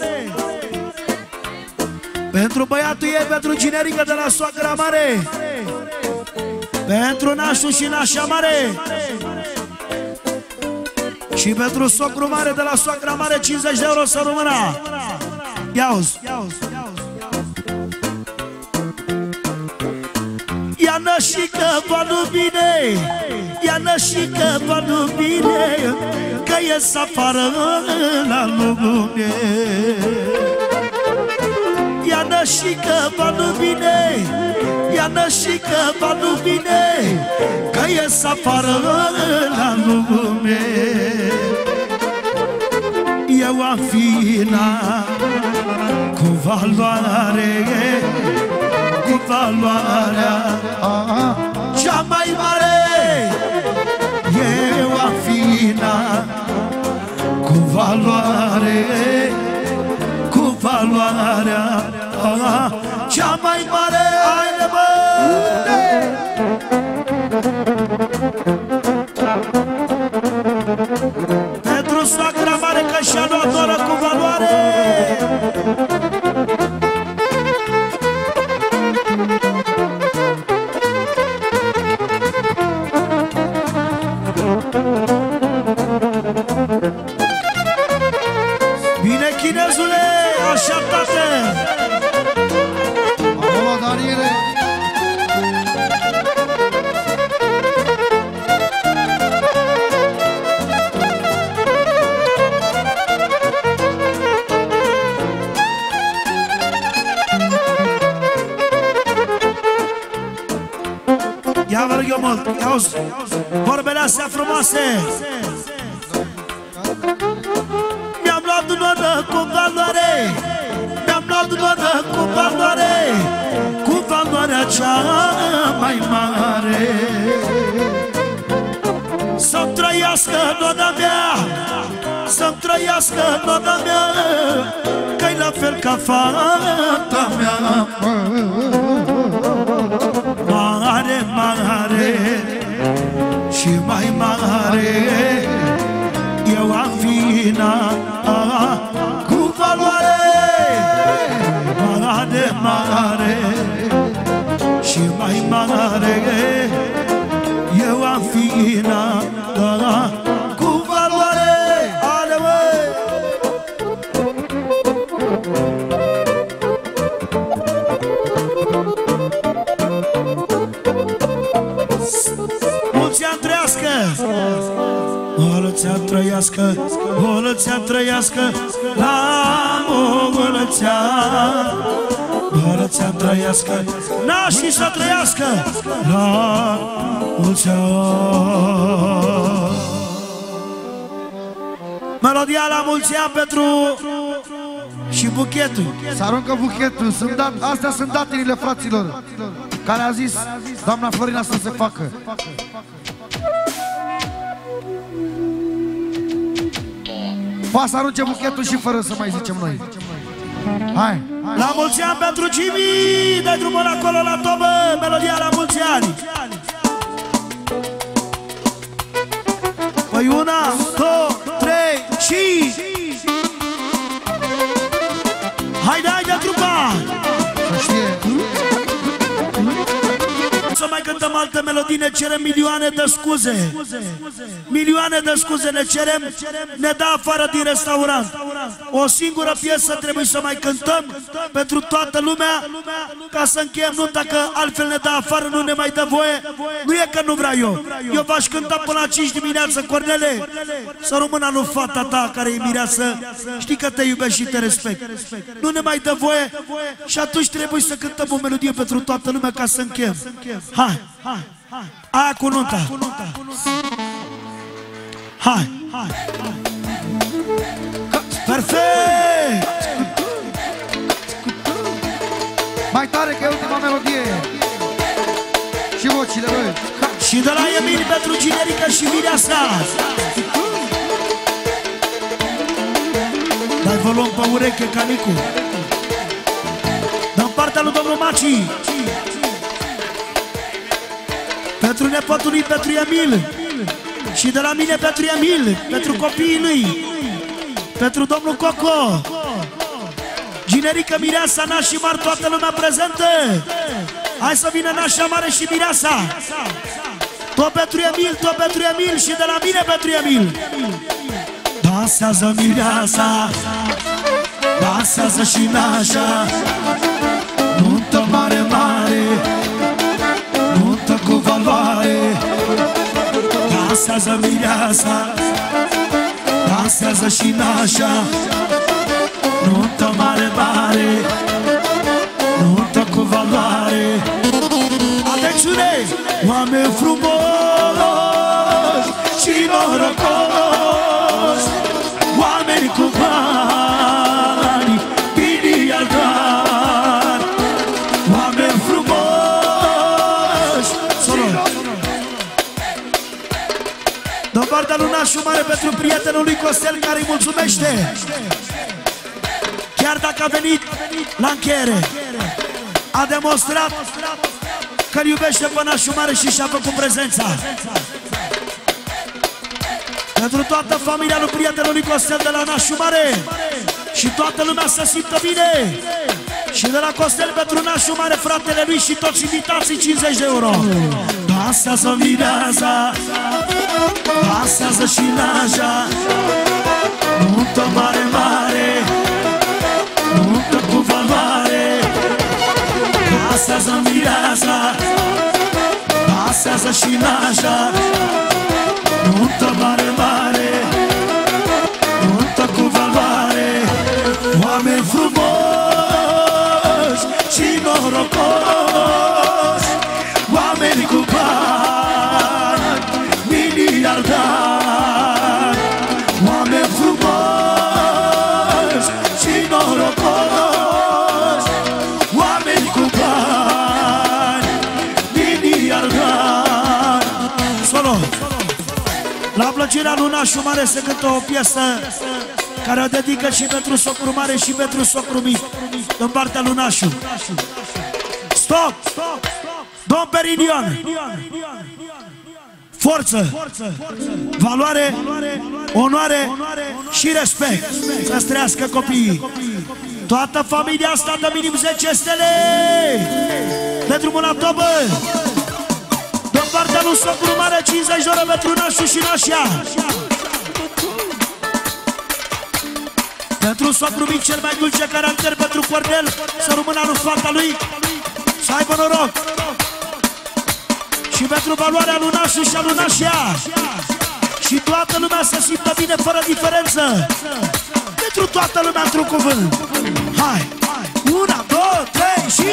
Pentru băiatul ei, pentru generică de la soacra mare. Pentru nașul și nașa mare. Și pentru socru mare de la soacra mare, cincizeci de euro să rămână. Ia-uzi! Ia nășică, valul bine! Ia nășică, valul bine! Că ies afară la lume! Ia nășică, valul bine! Ia nășică, valul bine! Că ies afară la lume! Eu am fina cu valoare, cu valoarea cea mai mare. Eu afina cu valoare, cu valoarea cea mai mare. Haide, bă! Pentru soacra mare că și-a luat doar cu valoare. Bine, chinezule, așteaptă-te! Acolo, Daniele! Ia vă rog eu mult, ia auzi vorbele astea frumoase! Mi-am luat cu valoare, mi-am luat cu valoare, cu valoarea cea mai mare. Să-mi trăiască nona mea, să-mi trăiască nona mea, că-i la fel ca fata mea. Mare, mare și mai mare, eu am vina cu valoare. Mare, mare și mai mare, eu am vina cu valoare. Ale, mulți ani trăiască! O lățea trăiască, o lățea trăiască, la mulțea. O lățea trăiască, nașii să trăiască, la mulțea. Melodia la mulțea pentru și buchetul. Să aruncă buchetul, sunt dat, astea sunt datinile fraților, care a zis doamna Florina să se facă. Poate să arunce buchetul și fără să mai zicem noi. Hai! La mulți ani pentru Jimmy! Dă-i drumul acolo la tobă! Melodia la mulți ani! Păi una, două, trei și... Haide, haide, trupa! Să știe! Să mai cântăm alte melodii, ne cerem milioane de scuze. Milioane de scuze ne cerem, ne dă afară din restaurant. O singură piesă trebuie să mai cântăm pentru toată lumea, ca să încheiem, nu dacă altfel ne dă afară, nu ne mai dă voie. Nu e că nu vreau eu. Eu v-aș cânta până la cinci dimineață, Cornele, să rămână lui fata ta care e mireasă, știi că te iubești și te respect. Nu ne mai dă voie și atunci trebuie să cântăm o melodie pentru toată lumea ca să încheiem. Hai, hai, hai, aia cu nunta. Hai, hai, perfect! Mai tare că e ultima melodie. Și vocile, băi. Și de la Emil pentru generică și mireasa. Dar vă luăm pe ureche ca Nicu. Dar în partea lui domnul Maci. Pentru nepotul lui, pentru Emil. Și de la mine pentru Emil, pentru copiii lui, pentru domnul Coco. Generică, mireasa, nașii mari, toată lumea prezentă. Hai să vină nașa mare și mireasa. Tot pentru Emil, tot pentru Emil și de la mine pentru Emil. Dansează mireasa, dansează și nașa. Nuntă mare, mare, nuntă cu valoare. Dansează mireasa, dansează și nașa. Nuntă mare, mare, nuntă cu valoare. Atențiune! Oameni frumoși și norocoși, oameni cu bani, bine i-ar da. Oameni frumoși și norocoși. Doamna și mare pentru prietenul lui Costel, care îi mulțumește chiar dacă a venit la încheiere. A demonstrat că îl iubește pe Nașul Mare și și-a făcut prezența. Pentru toată familia lui prietenului Costel de la Nașul Mare, și toată lumea să simtă bine. Și de la Costel pentru Nașul Mare, fratele lui și toți invitații, cincizeci de euro. Pasează-mi vineaza, pasează și Naja, multă mare, mare, multă cu valoare. Pasează-mi vineaza, pasează și Naja, multă mare, mare, multă cu valoare. Oameni frumoși și norocoși, oameni cu bani, miliardari, oameni frumoși și norocoși, oameni cu bani, miliardari. Solo! La plăcerea lui Nașul Mare se cântă o piesă care o dedică și pentru socru mare și pentru socru mic, din partea lui Nașul. Stop! Dom Perignon! Forță, valoare, onoare și respect să trăiască copiii. Toată familia asta dă minim zece stele! Pentru mâna ta, bă! În partea lui socru mare, cincizeci de euro pentru Nașul și Nașia. Pentru socru mic cel mai dulce caracter, pentru Cornel, să rămână lui fata lui, să aibă noroc. Și pentru valoarea lui Nașul și a lui Nașia. Și toată lumea să simtă bine, fără diferență. Pentru toată lumea, într-un cuvânt. Hai! Una, două, trei și...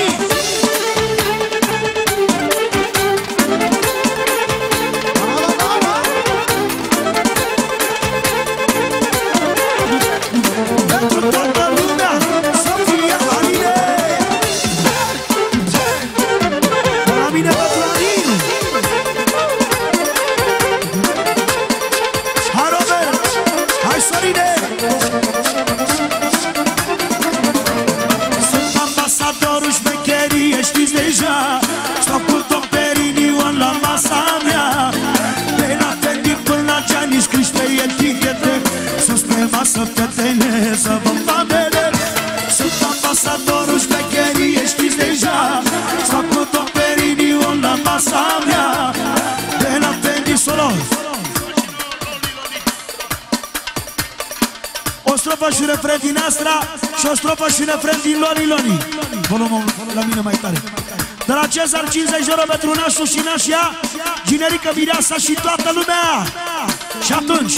din Astra și o strofă și un refren din Loni Loni. Vă luăm la mine mai tare. De la Cezar, cincizeci de euro pentru Nașul și Nașia, generică, vireasa și toată lumea. Și atunci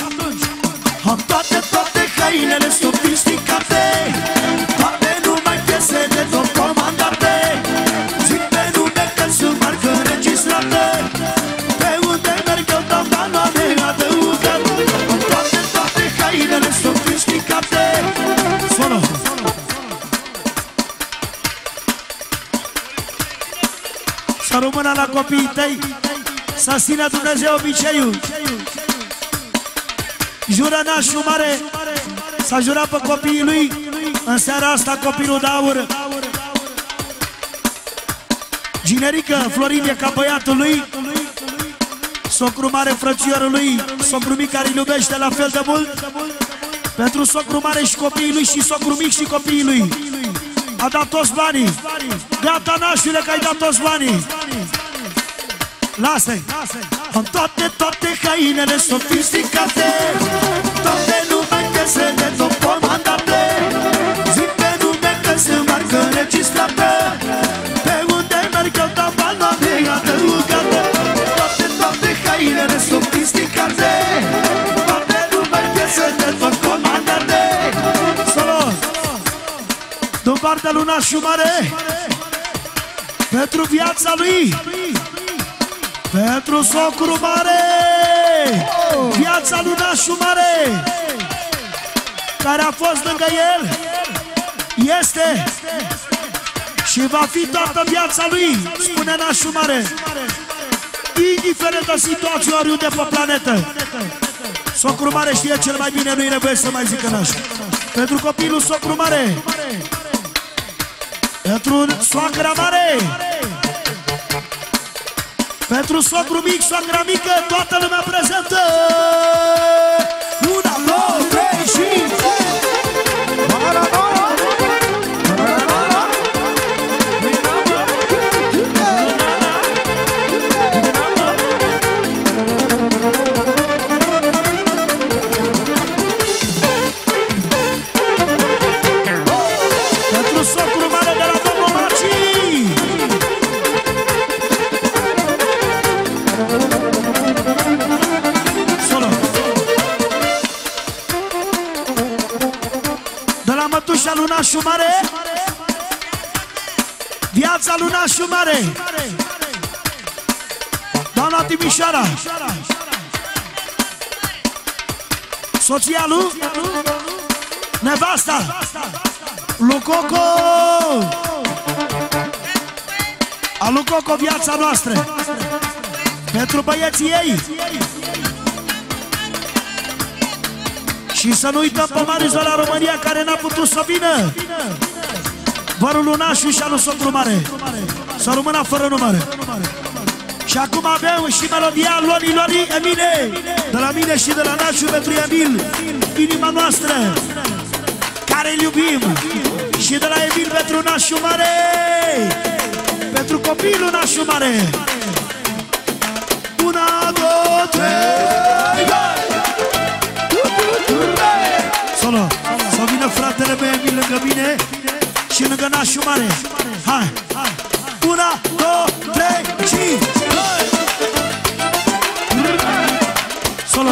am toate, toate căinele sofisticate, toate numai piese de tot comandate. Zic pe nume că sunt marcă înregistrată, pe unde merg eu dau valoare adăugată. Am toate, toate căinele sofisticate. Să rămână la copiii tăi, să țină Dumnezeu obiceiul. Jură Nașul Mare, s-a jurat pe copiii lui. În seara asta copilul de aur, generică, Florin e ca băiatul lui, socru mare frățiorul lui, socru mic care îl iubește la fel de mult. Pentru socru mare și copiii lui și socru mic și copiii lui. A dat toți banii. Gata, Nașule, că ai dat toți banii. Lasă-i. Am toate, toate căinele sofisticate, toate nume că se de tot comandate. Zic pe nume că se marcă înregistrată, pe unde merg eu dau valoare adăugată. Toate, toate căinele sofisticate, toate nume că se de tot comandate. Din partea lui Nașul Mare, pentru viața lui, pentru socru mare, viața lui Nașul Mare, care a fost lângă el, este și va fi toată viața lui, spune Nașul Mare, indiferent de situația oriunde pe planetă. Socru mare știe cel mai bine, nu-i nevoie să mai zică naș. Pentru copilul socru mare, pentru soacra mare, pentru socru mic, soacra mică, toată lumea prezentă. Una, două, trei și... Lunașul mare, viața lunașul mare, doamna Timișoara, soția lui, nevasta, Lucoco, a Lucoco viața noastră, pentru băieții ei. Și să nu uităm pe Mariza la România, care n-a putut să vină. Vărul lunașul și alu socru mare, să rămână fără numare. Și acum avem și melodia Loni Loni Emile, de la mine și de la nașul pentru Emil, inima noastră, care-l iubim. Și de la Emil pentru nașul mare, pentru copilul nașul mare. Una, două, trei, solo, să vină fratele meu lângă mine și lângă nașul mare. Hai! Una, două, trei, cinci! Solo!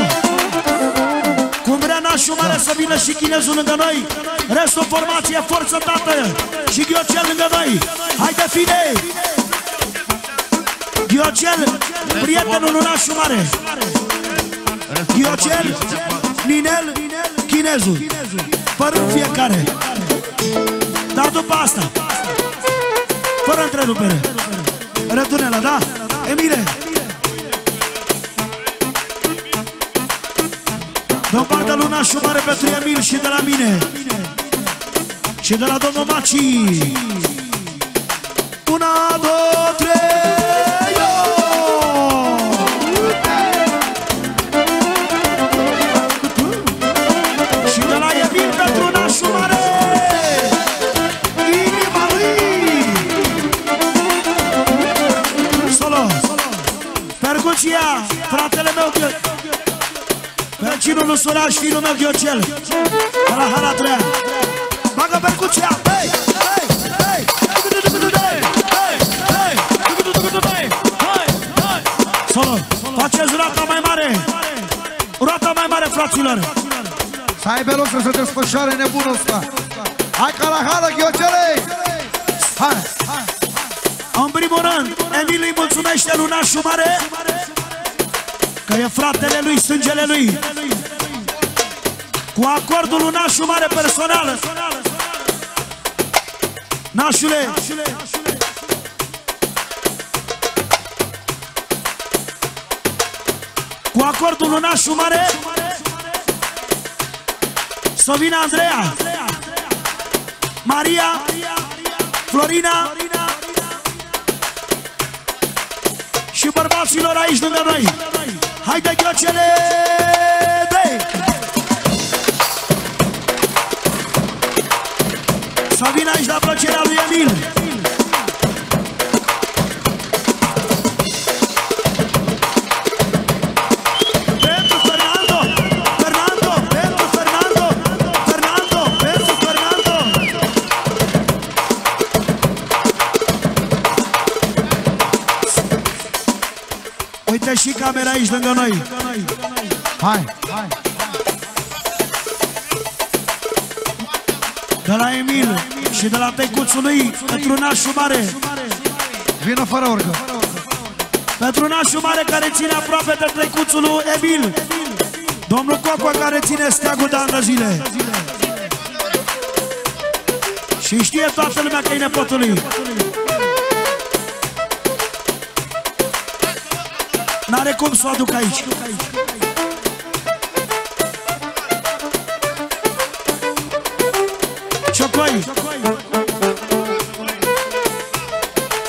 Cum vrea nașul mare să vină și chinezul lângă noi, restul formație, forță tată și ghiocel lângă noi. Haide, fine! Ghiocel, prietenul lui nașul mare. Ghiocel, Ninel, chinezul, părând fiecare. Dar după asta, fără întrerupere, rătunelă, da? Emile! De o parte lunașul mare pentru Emil și de la mine și de la domnul Maci. Una, două, trei, yo! Fratele meu, vecinul lui Solan și fiul meu Ghiocel, la Hara Trean. Bagă percuția! Hei! Hei! Hei! Hei! Solo, faceți roata mai mare! Roata mai mare, fraților! Să aibă loc să se desfășoare nebunul ăsta! Hai ca la Hara, Ghiocele! Hai! În primul rând, Emil îi mulțumește lunașul mare că e fratele lui, sângele lui. Cu acordul lui nașul mare personal. Nașule, cu acordul lui nașul mare, să vină Andreea, Maria, Florina și bărbaților aici lângă noi. Haide, ghiocele! Să vină aici la plăcerea lui Emil! Pentru Fernando! Fernando! Pentru Fernando! Fernando! Pentru Fernando! Uite și camera aici lângă noi! Hai! De la Emil și de la tăicuțul lui, pentru nașul mare. Vină fără orgă. Pentru nașul mare care ține aproape de tăicuțul lui Emil, domnul Coco care ține steagul de ani de zile. Și știe toată lumea că e nepotul lui. N-are cum să o aduc aici. ciocoi,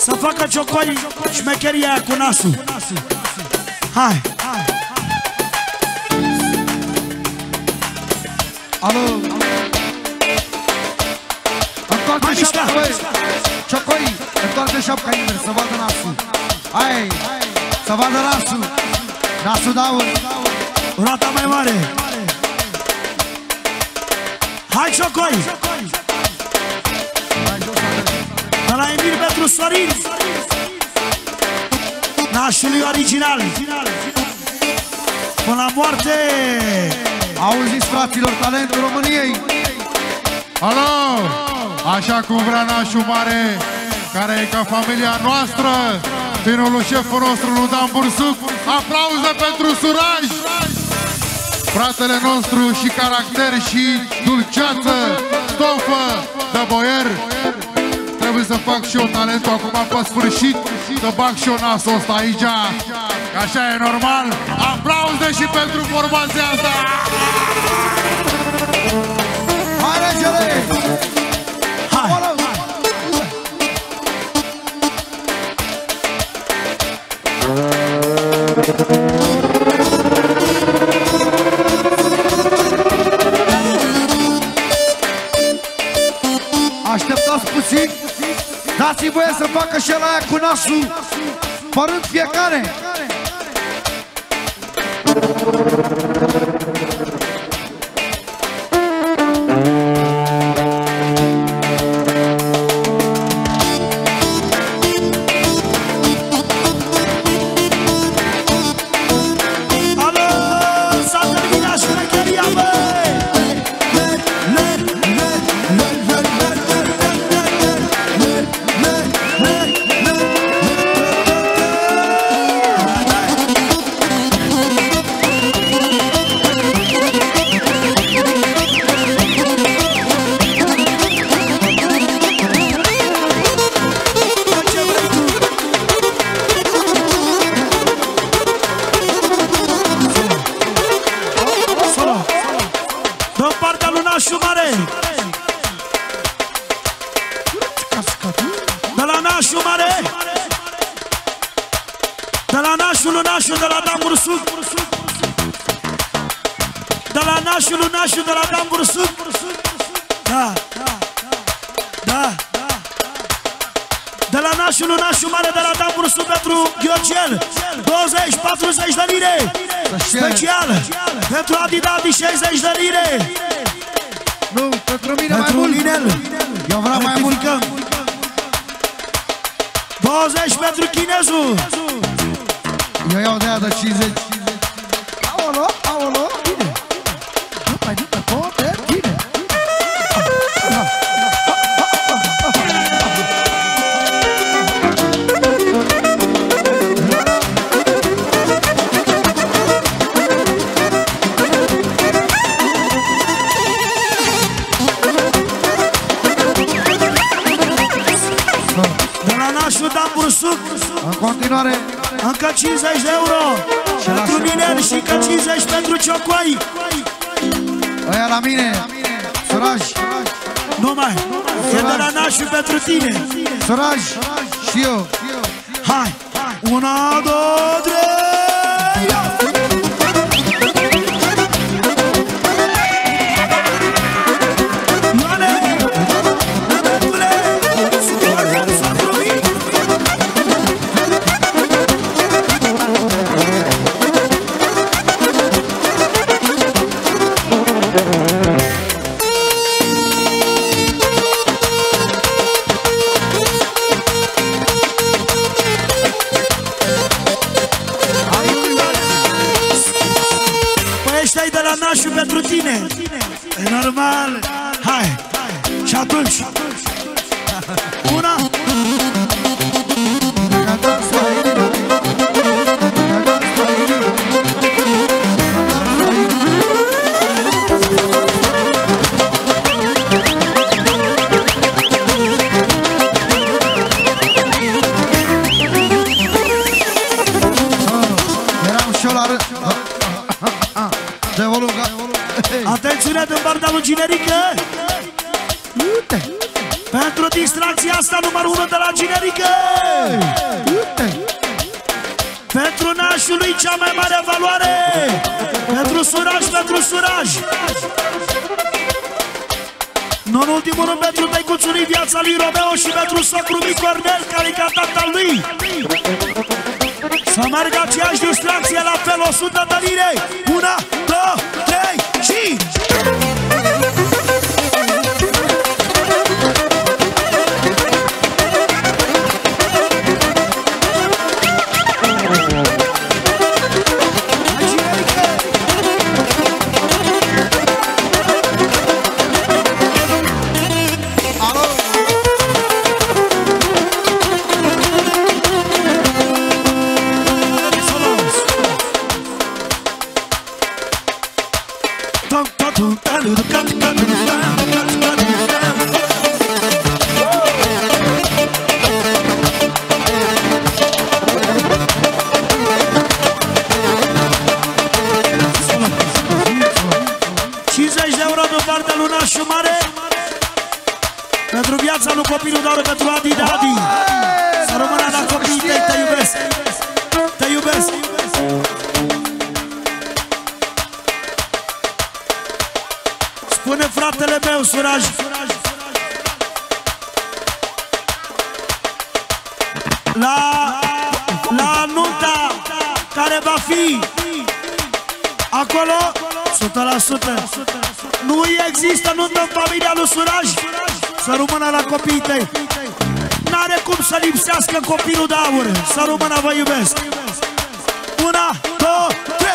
să facă ciocoi șmecheria aia cu nasul. Hai! Alo! Întoarce șapca, băi! Ciocoi, întoarce șapca invers, să vadă nasul. Hai! Să vadă nasul! Nasul daur! Roata mai mare! Hai, ciocoi! De la Emil pentru Sorin! Nașului original! Până la moarte! Auziți, fraților, talentul României! Alo! Așa cum vrea nașul mare, care e ca familia noastră, tinul șeful nostru, Ludan Bursuc, aplauze pentru Suraj! Fratele nostru și caracter și dulceață, stofă de boier. Trebuie să fac și eu talentul acum pe sfârșit, să bag și eu nasul ăsta aici, că așa e normal. Aplauze și pentru formația asta! Hai, regele! Hai! Așteptați puțin, dați-i voie să facă și ăla aia cu nasul, părând fiecare. Suraj și eu. Hai! Una, două, trei! Atențiune din partea lui Ginerică! distracția asta numărul unu de la Generică. Pentru nașul lui cea mai mare valoare. Pentru suraj, pentru suraj. Nu în ultimul rând pentru tăicuțul lui, viața lui Romeo, și pentru socrul lui Cornel, care e ca tatăl lui. Să meargă aceeași distracție, la fel o sută de lire. Una, două, trei și... N-are cum să lipsească copilul de aur. Să rămână, vă iubesc. Una, două, trei.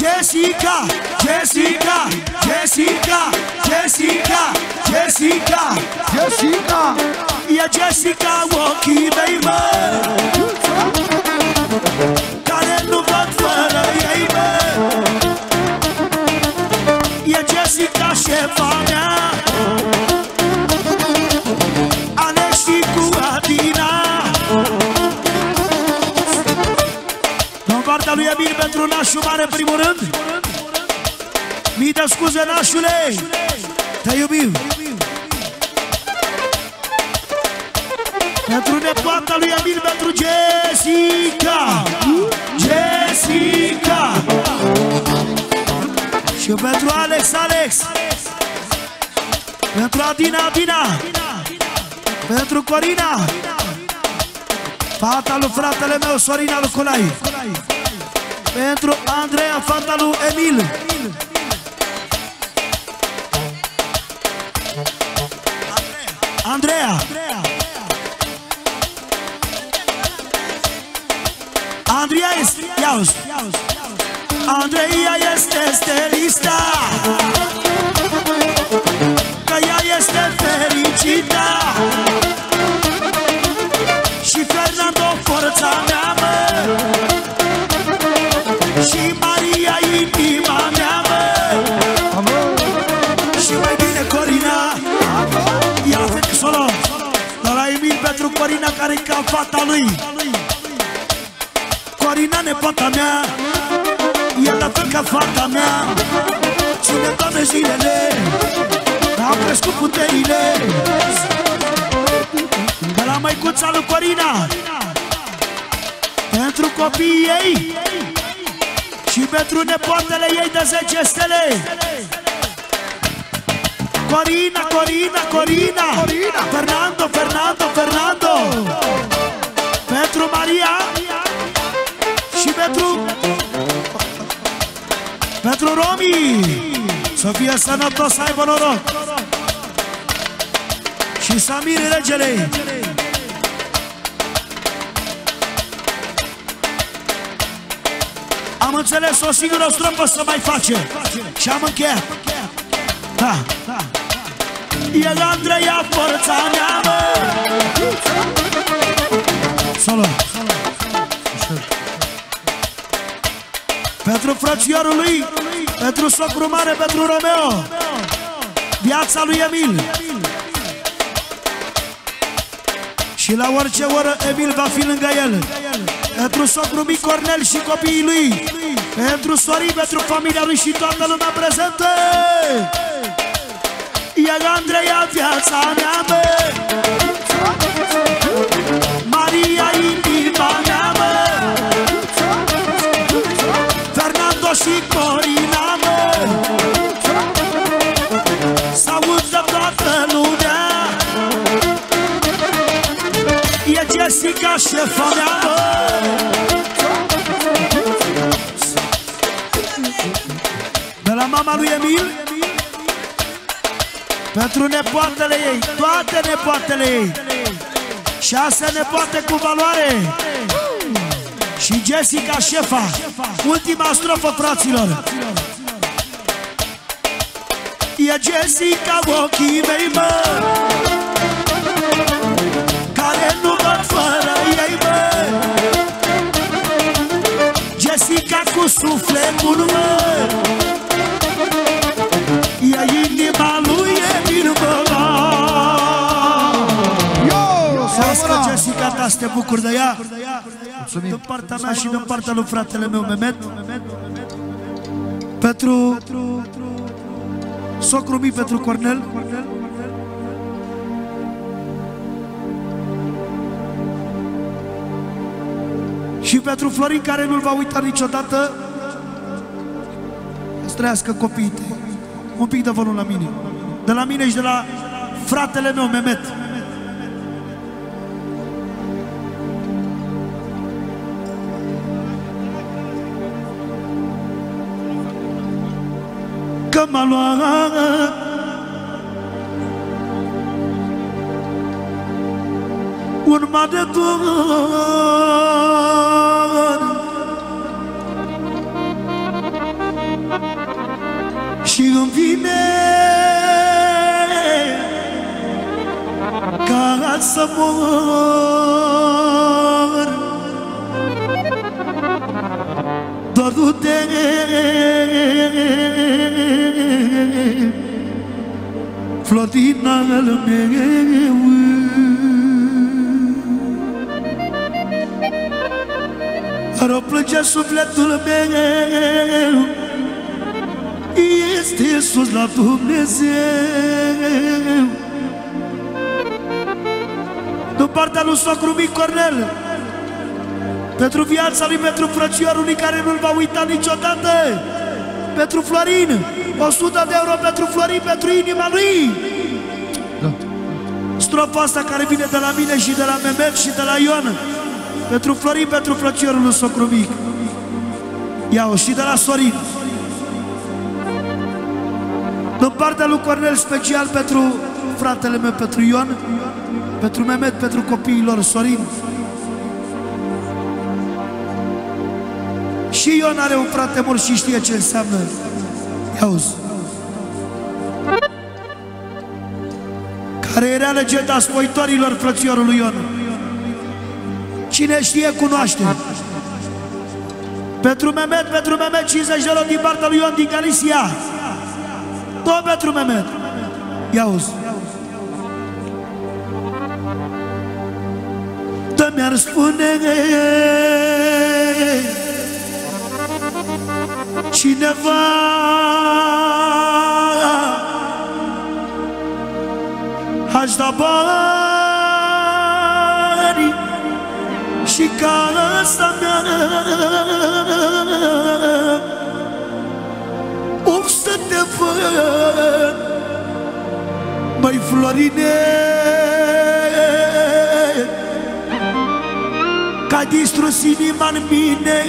Jessica, Jessica, Jessica, Jessica, Jessica, Jessica, yeah, Jessica, walkie, baby. Care nu văd fără ei, baby. Yeah, Jessica, șefa mea. Aleși cu Adina. Partea lui Emil pentru nașul mare, în primul rând. Mii de scuze, nașule, te iubim. Pentru nepoata lui Emil, pentru Jessica, Jessica. Și pentru Alex, Alex. Pentru Adina, Adina. Pentru Corina, fata lui fratele meu, Sorina lui Colai. Pentru Andreea, fata lui Emil. Andreea, Andreea este, iauz, Andreea este stelista, că ea este fericită. Și Fernando, forța mea, mă. Și Maria, inima mea, mă. Și mai bine Corina. Ia fete solo de la Emil pentru Corina, care e ca fata lui. Corina, nepota mea, e la fel ca fata mea. Ține toate zilele, am crescut puterile. De la măicuța lui Corina, pentru copiii ei și pentru nepoatele ei de zece stele. Corina, Corina, Corina, Fernando, Fernando, Fernando. Pentru Maria și pentru Pentru Romi. Să fie sănătos, să aibă noroc. Și Samir, regele. Am înțeles o singură strofă să mai face și am încheiat. Da. E la Andreea, forța mea, mă. Solo. Pentru frățiorul lui, pentru socru mare, pentru Romeo. Viața lui Emil. Și la orice oră Emil va fi lângă el. Pentru socru mic Cornel și copiii lui. Pentru Sorin, pentru familia lui și toată lumea prezentă. El, Andreea, viața mea, mă. Maria, inima mea, mă. Fernando și Corina, mă. S-audă toată lumea. Jessica, șefa mea, mă. De la mama lui Emil, pentru nepoatele ei, toate nepoatele ei, șase nepoate cu valoare. Și Jessica, șefa. Ultima strofă, fraților. E Jessica, ochii mei, mă. Care nu văd fără ei, mă. Jessica cu sufletul, mă. Ea inima lui Emil, mă. Să-ți că Jessica ta să te bucuri de ea. Mulțumim. Din partea mea și din partea lui fratele meu, Mehmet. Pentru socru mi, pentru Cornel. Și pentru Florin, care nu-l va uita niciodată. Să trăiască copiii. Un pic de volum la mine. De la mine și de la fratele meu, Mehmet. Că m-a luat un mădător și îmi vine ca să mor. Doar du-te Flotina al meu. Dar o plânge sufletul meu, este sus la Dumnezeu. Din partea lui socru mic Cornel, pentru viața lui, pentru frățiorul care nu-l va uita niciodată, pentru Florin, o sută de euro pentru Florin, pentru inima lui. Strofa asta care vine de la mine și de la Mehmet și de la Ion, pentru Florin, pentru frățiorul lui socru mic. Ia-o și de la Sorin. Din partea lui Cornel, special pentru fratele meu, pentru Ion, pentru Mehmet, pentru copiii lor, Sorin. Și Ion are un frate mult și știe ce înseamnă. Auzi. Care era legenda spoitorilor frățiorului Ion. Cine știe, cunoaște. Pentru Mehmet, pentru Mehmet, cincizeci de euro din partea lui Ion din Galicia. Tot pentru Mehmet. Ia-uzi. Tă mi-ar spune cineva aș da bani și casa mea o să te văd, măi Florine, că-ai distrus inima-n mine,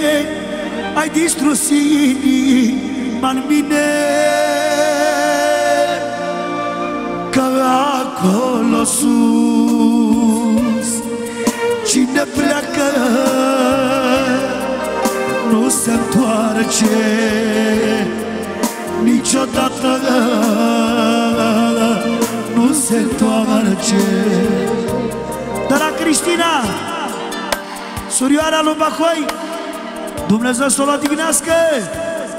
ai distrus inima-n mine, că acolo sus cine pleacă nu se-ntoarce niciodată, nu se-ntoarce. Dar la Cristina, surioara lui Bahoi, Dumnezeu să o odihnească,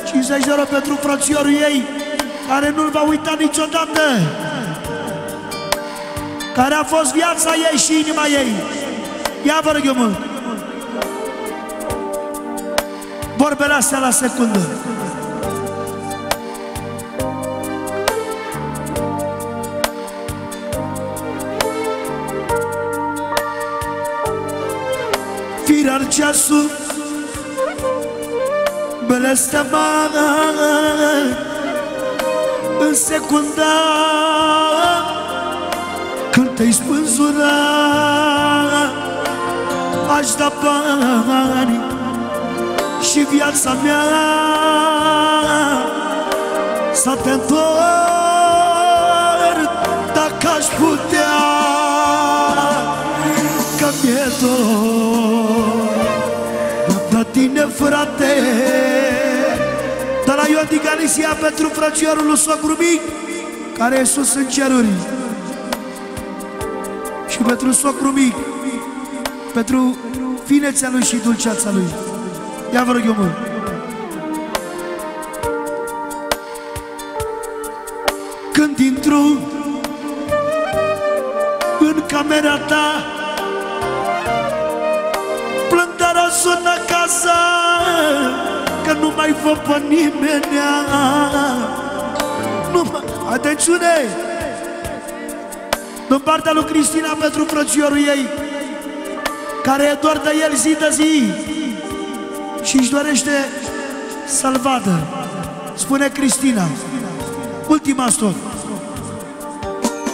cincizeci de euro pentru frățiorul ei, care nu-l va uita niciodată, care a fost viața ei și inima ei. Ia vă rog eu mult. Vorbele astea la secundă. Firar ceasul, blestemată în secunda când te-ai spânzura, aș da bani și viața mea să te-ntorc dacă aș putea, că mi-e dor de tine, frate. De la Ion din Galicia, pentru frățiorul lui socru mic, care e sus în ceruri, și pentru socru mic, pentru finețea lui și dulceața lui. Ia vă rog eu mult. Când intru în camera ta, plântarea sună acasă, că nu mai văd pe nimeni. Nu mă... Atențiune! Din partea lui Cristina, pentru frățiorul ei, care e doar de el zi de zi și își dorește să-l vadă. Spune Cristina, ultima strofă.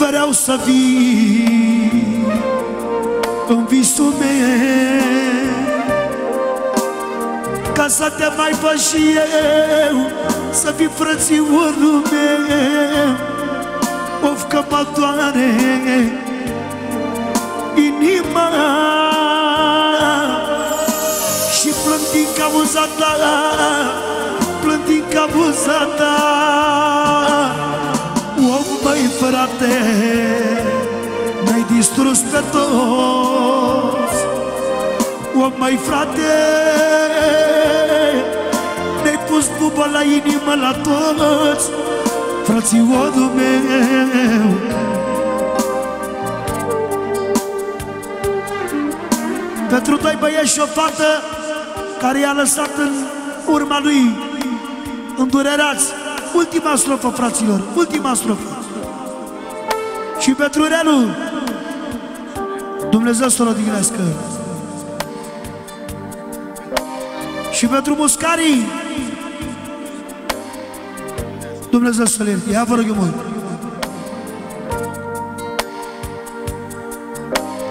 Vreau să vii în visul meu, ca să te mai văd și eu, să fii frățiorul meu. Of, că mă doare inima și plâng din cauza ta, plâng din cauza ta. frate, mi-ai distrus pe toți. O, mai frate, ne-ai pus buba la inimă la toți frățiorul meu. Pentru doi băieți și o fată care i-a lăsat în urma lui îndurerați. Ultima strofă, fraților, ultima strofă. Și pentru Relu, Dumnezeu să-l odihnească. Și pentru muscarii, Dumnezeu să-l ierte. Ia, vă rog eu mult.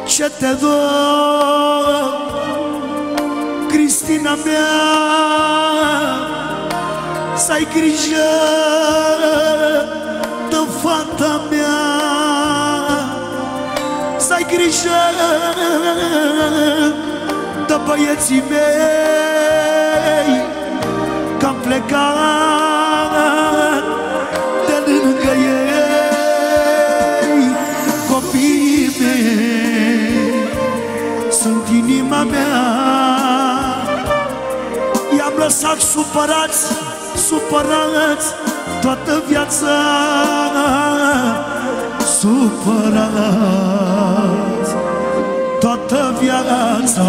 Ce te dor, Cristina mea, să-i grijă de fata mea, să-i grijă de băieții mei, că-am plecat de lângă ei. Copiii mei sunt inima mea, i-am lăsat supărați, supărați toată viața, supărați toată viața.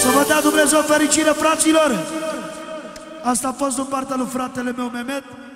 Să vă dea Dumnezeu fericire, fraților! Asta a fost din partea lui fratele meu Mehmet.